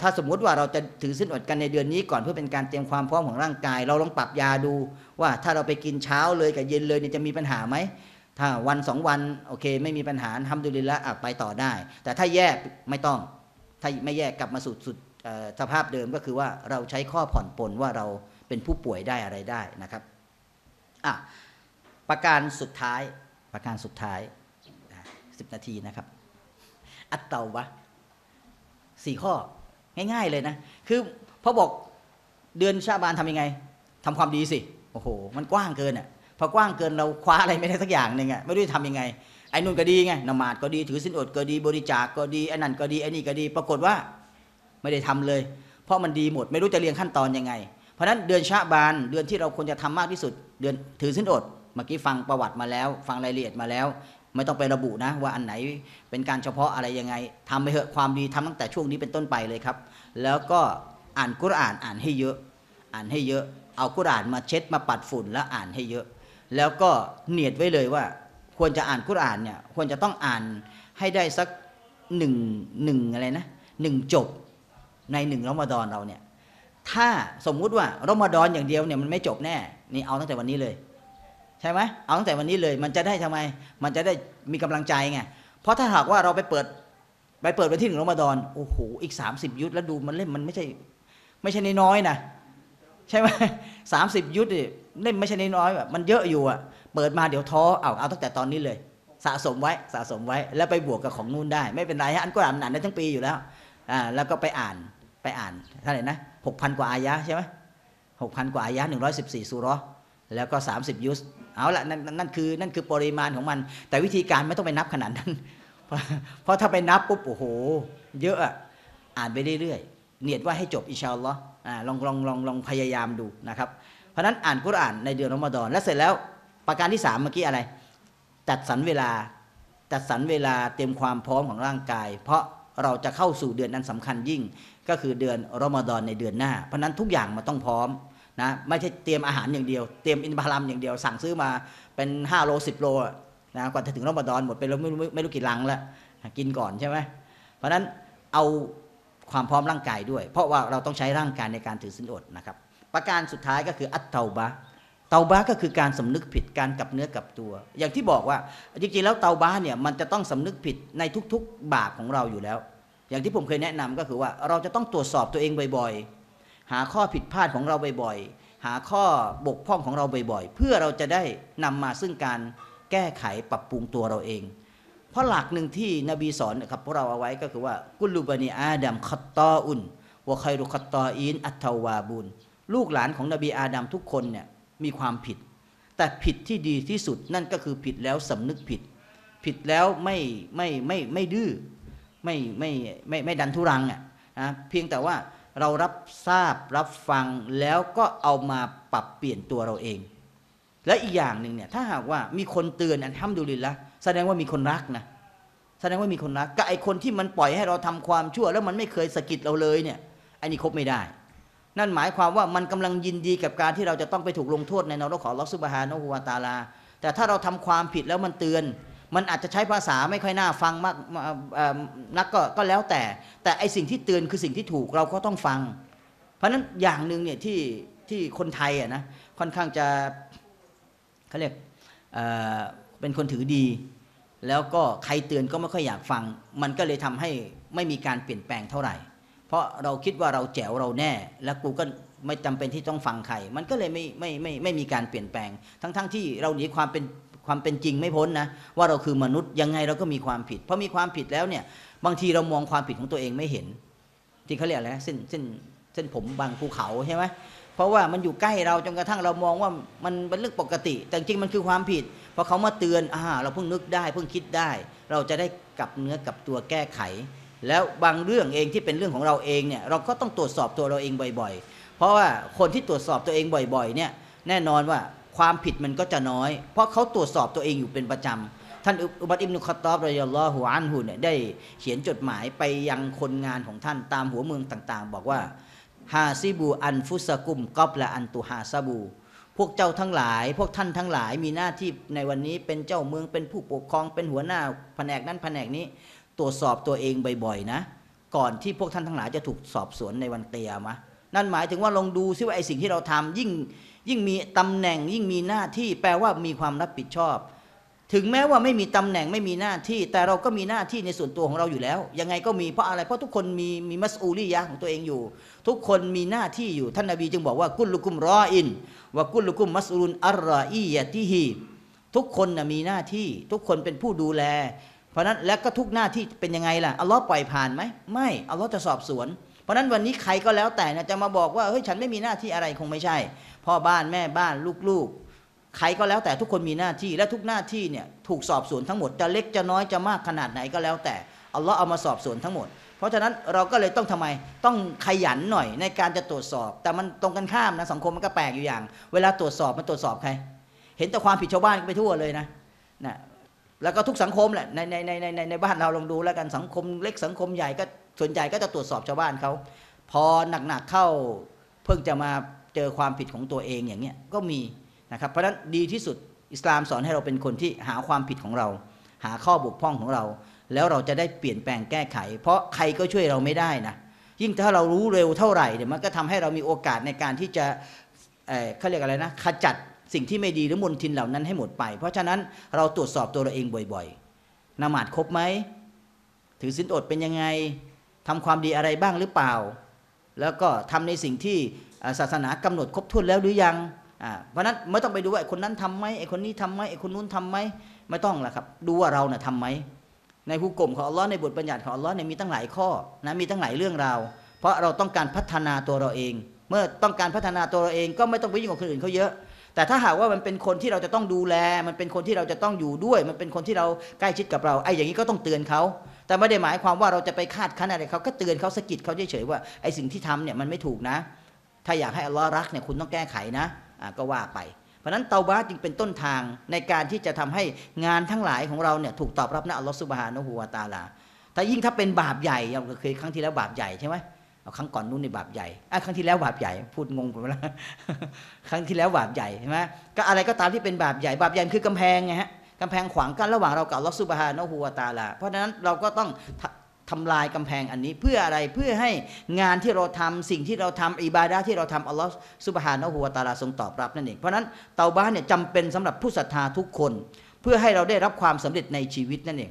ถ้าสมมุติว่าเราจะถือศีลอดกันในเดือนนี้ก่อนเพื่อเป็นการเตรียมความพร้อมของร่างกายเราลองปรับยาดูว่าถ้าเราไปกินเช้าเลยกับเย็นเลยเนี่ยจะมีปัญหาไหมถ้าวันสองวันโอเคไม่มีปัญหาทำดูดีแล้วไปต่อได้แต่ถ้าแย่ไม่ต้องถ้าไม่แย่กลับมาสุดสภาพเดิมก็คือว่าเราใช้ข้อผ่อนปลนว่าเราเป็นผู้ป่วยได้อะไรได้นะครับประการสุดท้าย10 นาทีนะครับอัตเตาบะห์4ข้อง่ายๆเลยนะคือพอบอกเดือนชาบานทำยังไงทำความดีสิโอ้โหมันกว้างเกินอ่ะพอกว้างเกินเราคว้าอะไรไม่ได้สักอย่างหนึ่งอ่ะไม่รู้จะทำยังไงไอ้นู่นก็ดีไงนมาดก็ดีถือศีลอดก็ดีบริจาคก็ดีไอ้นั่นก็ดีไอ้นี่ก็ดีปรากฏว่าไม่ได้ทำเลยเพราะมันดีหมดไม่รู้จะเรียงขั้นตอนยังไงเพราะนั้นเดือนชาบานเดือนที่เราควรจะทำมากที่สุดเดือนถือศีลอดเมื่อกี้ฟังประวัติมาแล้วฟังรายละเอียดมาแล้วไม่ต้องไประบุนะว่าอันไหนเป็นการเฉพาะอะไรยังไงทำไปเถอะความดีทำตั้งแต่ช่วงนี้เป็นต้นไปเลยครับแล้วก็อ่านกุรอานอ่านให้เยอะอ่านให้เยอะเอากุรอานมาเช็ดมาปัดฝุ่นแล้วอ่านให้เยอะแล้วก็เนียดไว้เลยว่าควรจะอ่านกุรอานเนี่ยควรจะต้องอ่านให้ได้สักหนึ่งอะไรนะ1จบใน1รอมฎอนเราเนี่ยถ้าสมมุติว่ารอมฎอนอย่างเดียวเนี่ยมันไม่จบแน่นี่เอาตั้งแต่วันนี้เลยใช่ไหมเอาตั้งแต่วันนี้เลยมันจะได้ทำไมมันจะได้มีกำลังใจไงเพราะถ้าหากว่าเราไปเปิดวันที่1รอมฎอนโอ้โหอีก30 ยุทธแล้วดูมันเล่มมันไม่ใช่น้อยๆนะใช่ไหม30 ยุทธเล่มไม่ใช่น้อยๆแบบมันเยอะอยู่อ่ะเปิดมาเดี๋ยวท้อเอาตั้งแต่ตอนนี้เลยสะสมไว้แล้วไปบวกกับของนู่นได้ไม่เป็นไรฮะอันก็อ่านได้ทั้งปีอยู่แล้วแล้วก็ไปอ่านเท่าไหร่นะ 6,000 กว่าอายะใช่ไหม 6,000 กว่าอายะ114 ซูเราะห์แล้วก็30 ยุทธเอาละนั่นคือปริมาณของมันแต่วิธีการไม่ต้องไปนับขนาดนั้นเพราะถ้าไปนับปุ๊บโอ้โหเยอะอ่านไปเรื่อยๆเนียดว่าให้จบอินชาอัลเลาะห์ลองพยายามดูนะครับเพราะนั้นอ่านกุรอานในเดือนรอมฎอนและเสร็จแล้วประการที่3เมื่อกี้อะไรจัดสรรเวลาเตรียมความพร้อมของร่างกายเพราะเราจะเข้าสู่เดือนนั้นสำคัญยิ่งก็คือเดือนรอมฎอนในเดือนหน้าเพราะนั้นทุกอย่างมันต้องพร้อมนะไม่ใช่เตรียมอาหารอย่างเดียวเตรียมอินทผลัมอย่างเดียวสั่งซื้อมาเป็น5โล10โลนะก่อนจะถึงรอมฎอนหมดไปแล้วไม่รู้กี่ลังแล้วกินก่อนใช่ไหมเพราะนั้นเอาความพร้อมร่างกายด้วยเพราะว่าเราต้องใช้ร่างกายในการถือศีลอดนะครับประการสุดท้ายก็คืออัตเตาบะห์เตาบะห์ก็คือการสำนึกผิดการกลับเนื้อกลับตัวอย่างที่บอกว่าจริงๆแล้วเตาบะห์เนี่ยมันจะต้องสำนึกผิดในทุกๆบาปของเราอยู่แล้วอย่างที่ผมเคยแนะนำก็คือว่าเราจะต้องตรวจสอบตัวเองบ่อยๆหาข้อผิดพลาดของเราบ่อยๆหาข้อบกพร่องของเราบ่อยๆเพื่อเราจะได้นำมาซึ่งการแก้ไขปรับปรุงตัวเราเองเพราะหลักหนึ่งที่นบีสอนนะครับพวกเราเอาไว้ก็คือว่ากุลูบานีอาดัมคัตตออุนวะไครุคัตตออีนอัตเทาวาบุนลูกหลานของนบีอาดัมทุกคนเนี่ยมีความผิดแต่ผิดที่ดีที่สุดนั่นก็คือผิดแล้วสำนึกผิดผิดแล้วไม่ดื้อไม่ดันทุรังนะเพียงแต่ว่าเรารับทราบรับฟังแล้วก็เอามาปรับเปลี่ยนตัวเราเองและอีกอย่างหนึ่งเนี่ยถ้าหากว่ามีคนเตือนอัลฮัมดุลิลละห์แสดงว่ามีคนรักนะแสดงว่ามีคนรักกับไอคนที่มันปล่อยให้เราทำความชั่วแล้วมันไม่เคยสะกิดเราเลยเนี่ยอันนี้คบไม่ได้นั่นหมายความว่ามันกำลังยินดีกับการที่เราจะต้องไปถูกลงโทษในนรกของอัลเลาะห์ซุบฮานะฮูวะตะอาลาแต่ถ้าเราทำความผิดแล้วมันเตือนมันอาจจะใช้ภาษาไม่ค่อยน่าฟังมากนักก็แล้วแต่ไอสิ่งที่เตือนคือสิ่งที่ถูกเราก็ต้องฟังเพราะฉะนั้นอย่างหนึ่งเนี่ยที่คนไทยนะค่อนข้างจะเขาเรียกเป็นคนถือดีแล้วก็ใครเตือนก็ไม่ค่อยอยากฟังมันก็เลยทำให้ไม่มีการเปลี่ยนแปลงเท่าไหร่เพราะเราคิดว่าเราแจ๋วเราแน่แล้วกูก็ไม่จำเป็นที่ต้องฟังใครมันก็เลยไม่มีการเปลี่ยนแปลงทั้งที่เราหนีความเป็นจริงไม่พ้นนะว่าเราคือมนุษย์ยังไงเราก็มีความผิดเพราะมีความผิดแล้วเนี่ยบางทีเรามองความผิดของตัวเองไม่เห็นที่เขาเรียกอะไรเส้นผมบางภูเขาใช่ไหมเพราะว่ามันอยู่ใกล้เราจนกระทั่งเรามองว่ามันเป็นเรื่องปกติแต่จริงมันคือความผิดพอเขามาเตือนเราเพิ่งนึกได้เพิ่งคิดได้เราจะได้กลับเนื้อกลับตัวแก้ไขแล้วบางเรื่องเองที่เป็นเรื่องของเราเองเนี่ยเราก็ต้องตรวจสอบตัวเราเองบ่อยๆเพราะว่าคนที่ตรวจสอบตัวเองบ่อยๆเนี่ยแน่นอนว่าความผิดมันก็จะน้อยเพราะเขาตรวจสอบตัวเองอยู่เป็นประจำ ท่านอุบัติอิบนุคอตอบรอยลอหัวอันหุเนี่ยได้เขียนจดหมายไปยังคนงานของท่านตามหัวเมืองต่างๆบอกว่าฮาซิบูอันฟุสกุมกอบละอันตุฮาซาบูพวกเจ้าทั้งหลายพวกท่านทั้งหลายมีหน้าที่ในวันนี้เป็นเจ้าเมืองเป็นผู้ปกครองเป็นหัวหน้าแผนกนั้นแผนกนี้ตรวจสอบตัวเองบ่อยๆนะก่อนที่พวกท่านทั้งหลายจะถูกสอบสวนในวันเตียมะนั่นหมายถึงว่าลองดูซิว่าไอสิ่งที่เราทำยิ่งมีตำแหน่งยิ่งมีหน้าที่แปลว่ามีความรับผิดชอบถึงแม้ว่าไม่มีตำแหน่งไม่มีหน้าที่แต่เราก็มีหน้าที่ในส่วนตัวของเราอยู่แล้วยังไงก็มีเพราะอะไรเพราะทุกคนมีมัสอูลียะของตัวเองอยู่ทุกคนมีหน้าที่อยู่ท่านนบีจึงบอกว่ากุลลุกุมรออินวะกุลลุกุมมัสอูลอัลรออียะติฮีทุกคนนะมีหน้าที่ทุกคนเป็นผู้ดูแลเพราะนั้นและก็ทุกหน้าที่เป็นยังไงล่ะอัลลอฮ์ปล่อยผ่านไหมไม่อัลลอฮ์จะสอบสวนเพราะนั้นวันนี้ใครก็แล้วแต่นะจะมาบอกว่าเฮ้ยฉันไม่มีหน้าที่อะไรคงไม่ใช่พ่อบ้านแม่บ้านลูกใครก็แล้วแต่ทุกคนมีหน้าที่และทุกหน้าที่เนี่ยถูกสอบสวนทั้งหมดจะเล็กจะน้อยจะมากขนาดไหนก็แล้วแต่อัลลอฮ์เอามาสอบสวนทั้งหมดเพราะฉะนั้นเราก็เลยต้องทำไมต้องขยันหน่อยในการจะตรวจสอบแต่มันตรงกันข้ามนะสังคมมันก็แปลกอยู่อย่างเวลาตรวจสอบมันตรวจสอบใครเห็นแต่ความผิดชาวบ้านไปทั่วเลยนะแล้วก็ทุกสังคมแหละในบ้านเราลองดูแล้วกันสังคมเล็กสังคมใหญ่ก็ส่วนใหญ่ก็จะตรวจสอบชาวบ้านเขาพอหนักๆเข้าเพิ่งจะมาเจอความผิดของตัวเองอย่างเงี้ยก็มีนะครับเพราะฉะนั้นดีที่สุดอิสลามสอนให้เราเป็นคนที่หาความผิดของเราหาข้อบกพร่องของเราแล้วเราจะได้เปลี่ยนแปลงแก้ไขเพราะใครก็ช่วยเราไม่ได้นะยิ่งถ้าเรารู้เร็วเท่าไหร่เนี่ยมันก็ทำให้เรามีโอกาสในการที่จะเขาเรียกอะไรนะขจัดสิ่งที่ไม่ดีหรือมลทินเหล่านั้นให้หมดไปเพราะฉะนั้นเราตรวจสอบตัวเราเองบ่อยๆนมาดครบไหมถือศีลอดเป็นยังไงทำความดีอะไรบ้างหรือเปล่าแล้วก็ทำในสิ่งที่ศาสนากำหนดครบถ้วนแล้วหรือยังเพราะนั้นไม่ต้องไปดูว่าไอ้คนนั้นทำไหมไอ้คนนี้ทำไหมไอ้คนนู้นทำไหมไม่ต้องละครับดูว่าเราเนี่ยทำไหมในหุกมของอัลลอฮ์ในบทบัญญัติของอัลลอฮ์เนี่ยมีตั้งหลายข้อนะมีตั้งหลายเรื่องราวเพราะเราต้องการพัฒนาตัวเราเองเมื่อต้องการพัฒนาตัวเราเองก็ไม่ต้องไปยุ่งกับคนอื่นเขาเยอะแต่ถ้าหากว่ามันเป็นคนที่เราจะต้องดูแลมันเป็นคนที่เราจะต้องอยู่ด้วยมันเป็นคนที่เราใกล้ชิดกับเราไอ้อย่างนี้ก็ต้องเตือนเขาแต่ไม่ได้หมายความว่าเราจะไปคาดคั้นอะไรเขาก็เตือนเขาสะกิดเขาเฉยๆว่าไอ้สิ่งที่ทำเนี่ยมันไม่ถูกนะถ้าอยากให้อัลลอฮ์รักเนี่ยคุณต้องแก้ไขนะก็ว่าไปเพราะนั้นเตาบะห์จึงเป็นต้นทางในการที่จะทำให้งานทั้งหลายของเราเนี่ยถูกตอบรับนะอัลลอฮฺซุบฮานะฮูวะตะอาลาแต่ยิ่งถ้าเป็นบาปใหญ่เราเคยครั้งที่แล้วบาปใหญ่ใช่ไหมเอาครั้งก่อนนู้นในบาปใหญ่ครั้งที่แล้วบาปใหญ่พูดงงไปแล้วครั้งที่แล้วบาปใหญ่ใช่ไหมก็อะไรก็ตามที่เป็นบาปใหญ่บาปใหญ่คือกำแพงไงฮะกำแพงขวางกั้นระหว่างเรากับอัลลอฮฺซุบฮานะฮูวะตะอาลาเพราะฉะนั้นเราก็ต้องทำลายกำแพงอันนี้เพื่ออะไรเพื่อให้งานที่เราทำสิ่งที่เราทำอิบาดะห์ที่เราทำอัลลอฮฺซุบฮานะฮูวะตะอาลาทรงตอบรับนั่นเองเพราะนั้นเตาบะห์เนี่ยจำเป็นสำหรับผู้ศรัทธาทุกคนเพื่อให้เราได้รับความสำเร็จในชีวิตนั่นเอ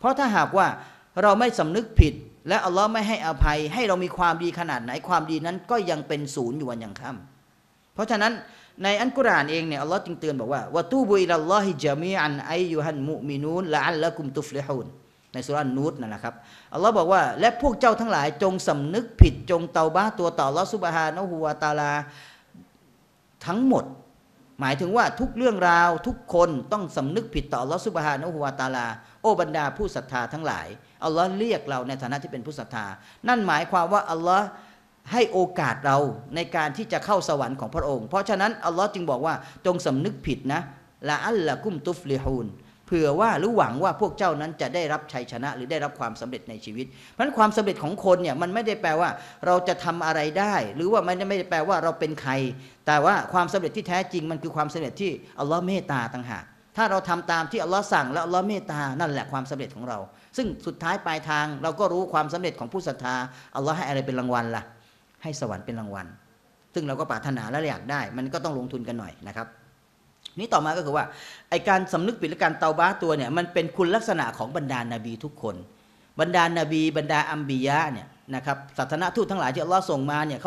งเพราะถ้าหากว่าเราไม่สำนึกผิดและอัลลอฮฺไม่ให้อภัยให้เรามีความดีขนาดไหนความดีนั้นก็ยังเป็นศูนย์อยู่วันยังค่ำเพราะฉะนั้นในอัลกุรอานเองเนี่ยอัลลอฮฺจึงเตือนบอกว่าวะตูบุอิลัลลอฮิญะมีอันอัยยูฮันมุมินูนละอัลละกุมตุฟลิฮูนในสุรานูตนั่นแหละครับอัลลอฮ์บอกว่าและพวกเจ้าทั้งหลายจงสำนึกผิดจงเตาบะห์ตัวต่ออัลลอฮ์ซุบฮานะฮูวะตะอาลาทั้งหมดหมายถึงว่าทุกเรื่องราวทุกคนต้องสำนึกผิดต่ออัลลอฮ์ซุบฮานะฮูวะตะอาลาโอ้บรรดาผู้ศรัทธาทั้งหลายอัลลอฮ์เรียกเราในฐานะที่เป็นผู้ศรัทธานั่นหมายความว่าอัลลอฮ์ให้โอกาสเราในการที่จะเข้าสวรรค์ของพระองค์เพราะฉะนั้นอัลลอฮ์จึงบอกว่าจงสำนึกผิดนะละอัลละกุมตุฟลิฮูนเผื่อว่าหรือหวังว่าพวกเจ้านั้นจะได้รับชัยชนะหรือได้รับความสำเร็จในชีวิตเพราะฉะนั้นความสำเร็จของคนเนี่ยมันไม่ได้แปลว่าเราจะทำอะไรได้หรือว่าไม่ได้แปลว่าเราเป็นใครแต่ว่าความสำเร็จที่แท้จริงมันคือความสำเร็จที่อัลลอฮ์เมตตาต่างหากถ้าเราทำตามที่อัลลอฮ์สั่งและอัลลอฮ์เมตตานั่นแหละความสำเร็จของเราซึ่งสุดท้ายปลายทางเราก็รู้ความสำเร็จของผู้ศรัทธาอัลลอฮ์ให้อะไรเป็นรางวัลล่ะให้สวรรค์เป็นรางวัลซึ่งเราก็ปรารถนาและอยากได้มันก็ต้องลงทุนกันหน่อยนะครับนี่ต่อมาก็คือว่าไอการสำนึกผิดและการเตาบะห์ตัวเนี่ยมันเป็นคุณลักษณะของบรรดา นบีทุกคนบรรดา นบีบรรดาอัมบิยะเนี่ยนะครับศาสนทูตทั้งหลายที่อัลลอฮ์ส่งมาเนี่ยเ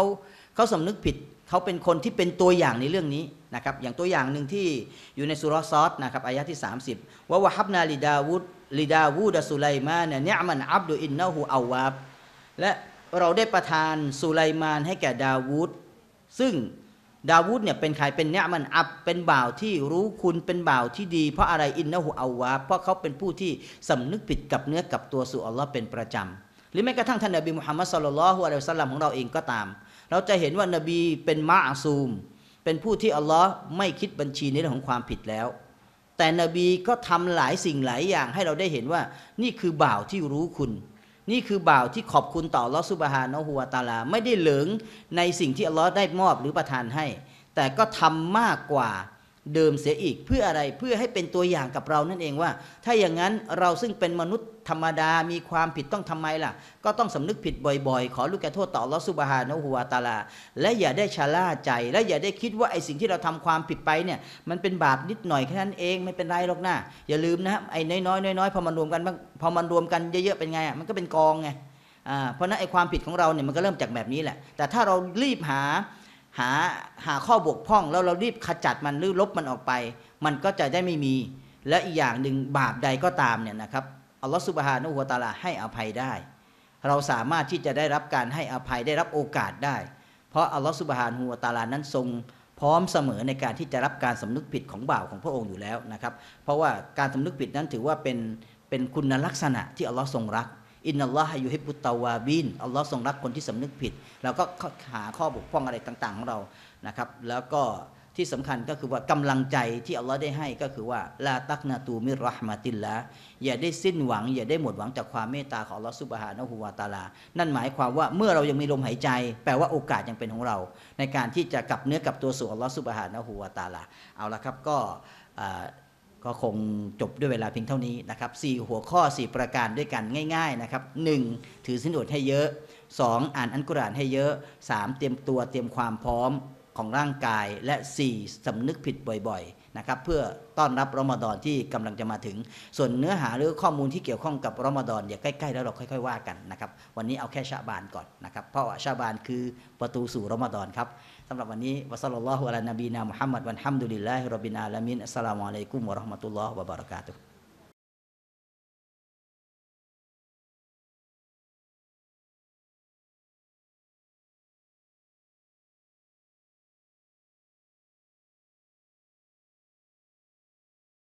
ขาสำนึกผิดเขาเป็นคนที่เป็นตัวอย่างในเรื่องนี้นะครับอย่างตัวอย่างหนึ่งที่อยู่ในซูเราะห์ซอดนะครับอายะที่30ว่าวะฮับนาลิดาวูดะสุไลมานะนิอ์มันอับดุอินนะฮูอาวาบและเราได้ประทานสุไลมานให้แก่ดาวูดซึ่งดาวูดเนี่ยเป็นใครเป็นเนะมันอับเป็นบ่าวที่รู้คุณเป็นบ่าวที่ดีเพราะอะไรอินนะฮูอัววาบเพราะเขาเป็นผู้ที่สำนึกผิดกับเนื้อกับตัวสู่อัลลอฮ์เป็นประจำหรือแม้กระทั่งท่านนบีมุฮัมมัดศ็อลลัลลอฮุอะลัยฮิวะซัลลัมของเราเองก็ตามเราจะเห็นว่านบีเป็นมะอซูมเป็นผู้ที่อัลลอฮ์ไม่คิดบัญชีในเรื่องของความผิดแล้ว แต่นบีก็ทำหลายสิ่งหลายอย่างให้เราได้เห็นว่านี่คือบ่าวที่รู้คุณนี่คือบ่าวที่ขอบคุณต่ออัลเลาะห์ซุบฮานะฮูวะตะอาลาไม่ได้เหลิงในสิ่งที่อัลเลาะห์ได้มอบหรือประทานให้แต่ก็ทำมากกว่าเดิมเสียอีกเพื่ออะไรเพื่อให้เป็นตัวอย่างกับเรานั่นเองว่าถ้าอย่างนั้นเราซึ่งเป็นมนุษย์ธรรมดามีความผิดต้องทำไมล่ะก็ต้องสำนึกผิดบ่อยๆขอลูกแก่โทษต่ออัลเลาะห์ซุบฮานะฮูวะตะอาลาและอย่าได้ชะล่าใจและอย่าได้คิดว่าไอ้สิ่งที่เราทำความผิดไปเนี่ยมันเป็นบาปนิดหน่อยแค่นั้นเองไม่เป็นไรหรอกนะอย่าลืมนะไอ้น้อยๆพอมันรวมกันเยอะๆเป็นไงอ่ะมันก็เป็นกองไงเพราะนั้นไอ้ความผิดของเราเนี่ยมันก็เริ่มจากแบบนี้แหละแต่ถ้าเรารีบหาข้อบกพร่องแล้วเรารีบขจัดมันหรือลบมันออกไปมันก็จะได้ไม่มีและอีกอย่างหนึ่งบาปใดก็ตามเนี่ยนะครับอัลลอฮฺซุบฮานะฮูวะตะอาลาให้อภัยได้เราสามารถที่จะได้รับการให้อภัยได้รับโอกาสได้เพราะอัลลอฮฺซุบฮานะฮูวะตะอาลานั้นทรงพร้อมเสมอในการที่จะรับการสำนึกผิดของบ่าวของพระองค์อยู่แล้วนะครับเพราะว่าการสำนึกผิดนั้นถือว่าเป็นคุณลักษณะที่อัลลอฮฺทรงรักอินนัลลอฮะยูฮิบบุตตาวาบีนอัลลอฮ์ทรงรักคนที่สำนึกผิดเราก็หาข้อบกพร่องอะไรต่างๆของเรานะครับแล้วก็ที่สำคัญก็คือว่ากำลังใจที่อัลลอฮ์ได้ให้ก็คือว่าลาตักนาตูมิรห์มะติลละอย่าได้สิ้นหวังอย่าได้หมดหวังจากความเมตตาของอัลลอฮ์ซุบฮานะฮูวะตะอาลานั่นหมายความว่าเมื่อเรายังมีลมหายใจแปลว่าโอกาสยังเป็นของเราในการที่จะกลับเนื้อกลับตัวสู่อัลลอฮ์ซุบฮานะฮูวะตะอาลาเอาละครับก็คงจบด้วยเวลาเพียงเท่านี้นะครับ4หัวข้อ4ประการด้วยกันง่ายๆนะครับ 1. ถือศีลอดให้เยอะ 2. อ่านอัลกุรอานให้เยอะ 3. เตรียมตัวเตรียมความพร้อมของร่างกายและ 4. สำนึกผิดบ่อยๆนะครับเพื่อต้อนรับรอมฎอนที่กำลังจะมาถึงส่วนเนื้อหาหรือข้อมูลที่เกี่ยวข้องกับรอมฎอนอย่าใกล้ๆแล้วเราค่อยๆว่ากันนะครับวันนี้เอาแค่ชะบานก่อนนะครับเพราะว่าชะบานคือประตูสู่รอมฎอนครับสำหรับวันนี้วะซัลลัลลอฮุอะลานบีนามุฮัมมัดวัลฮัมดุลิลลาฮิร็อบบิลอาละมีนอัสสลามุอะลัยกุมวะเราะห์มะตุลลอฮ์วะบะเราะกาตุฮ์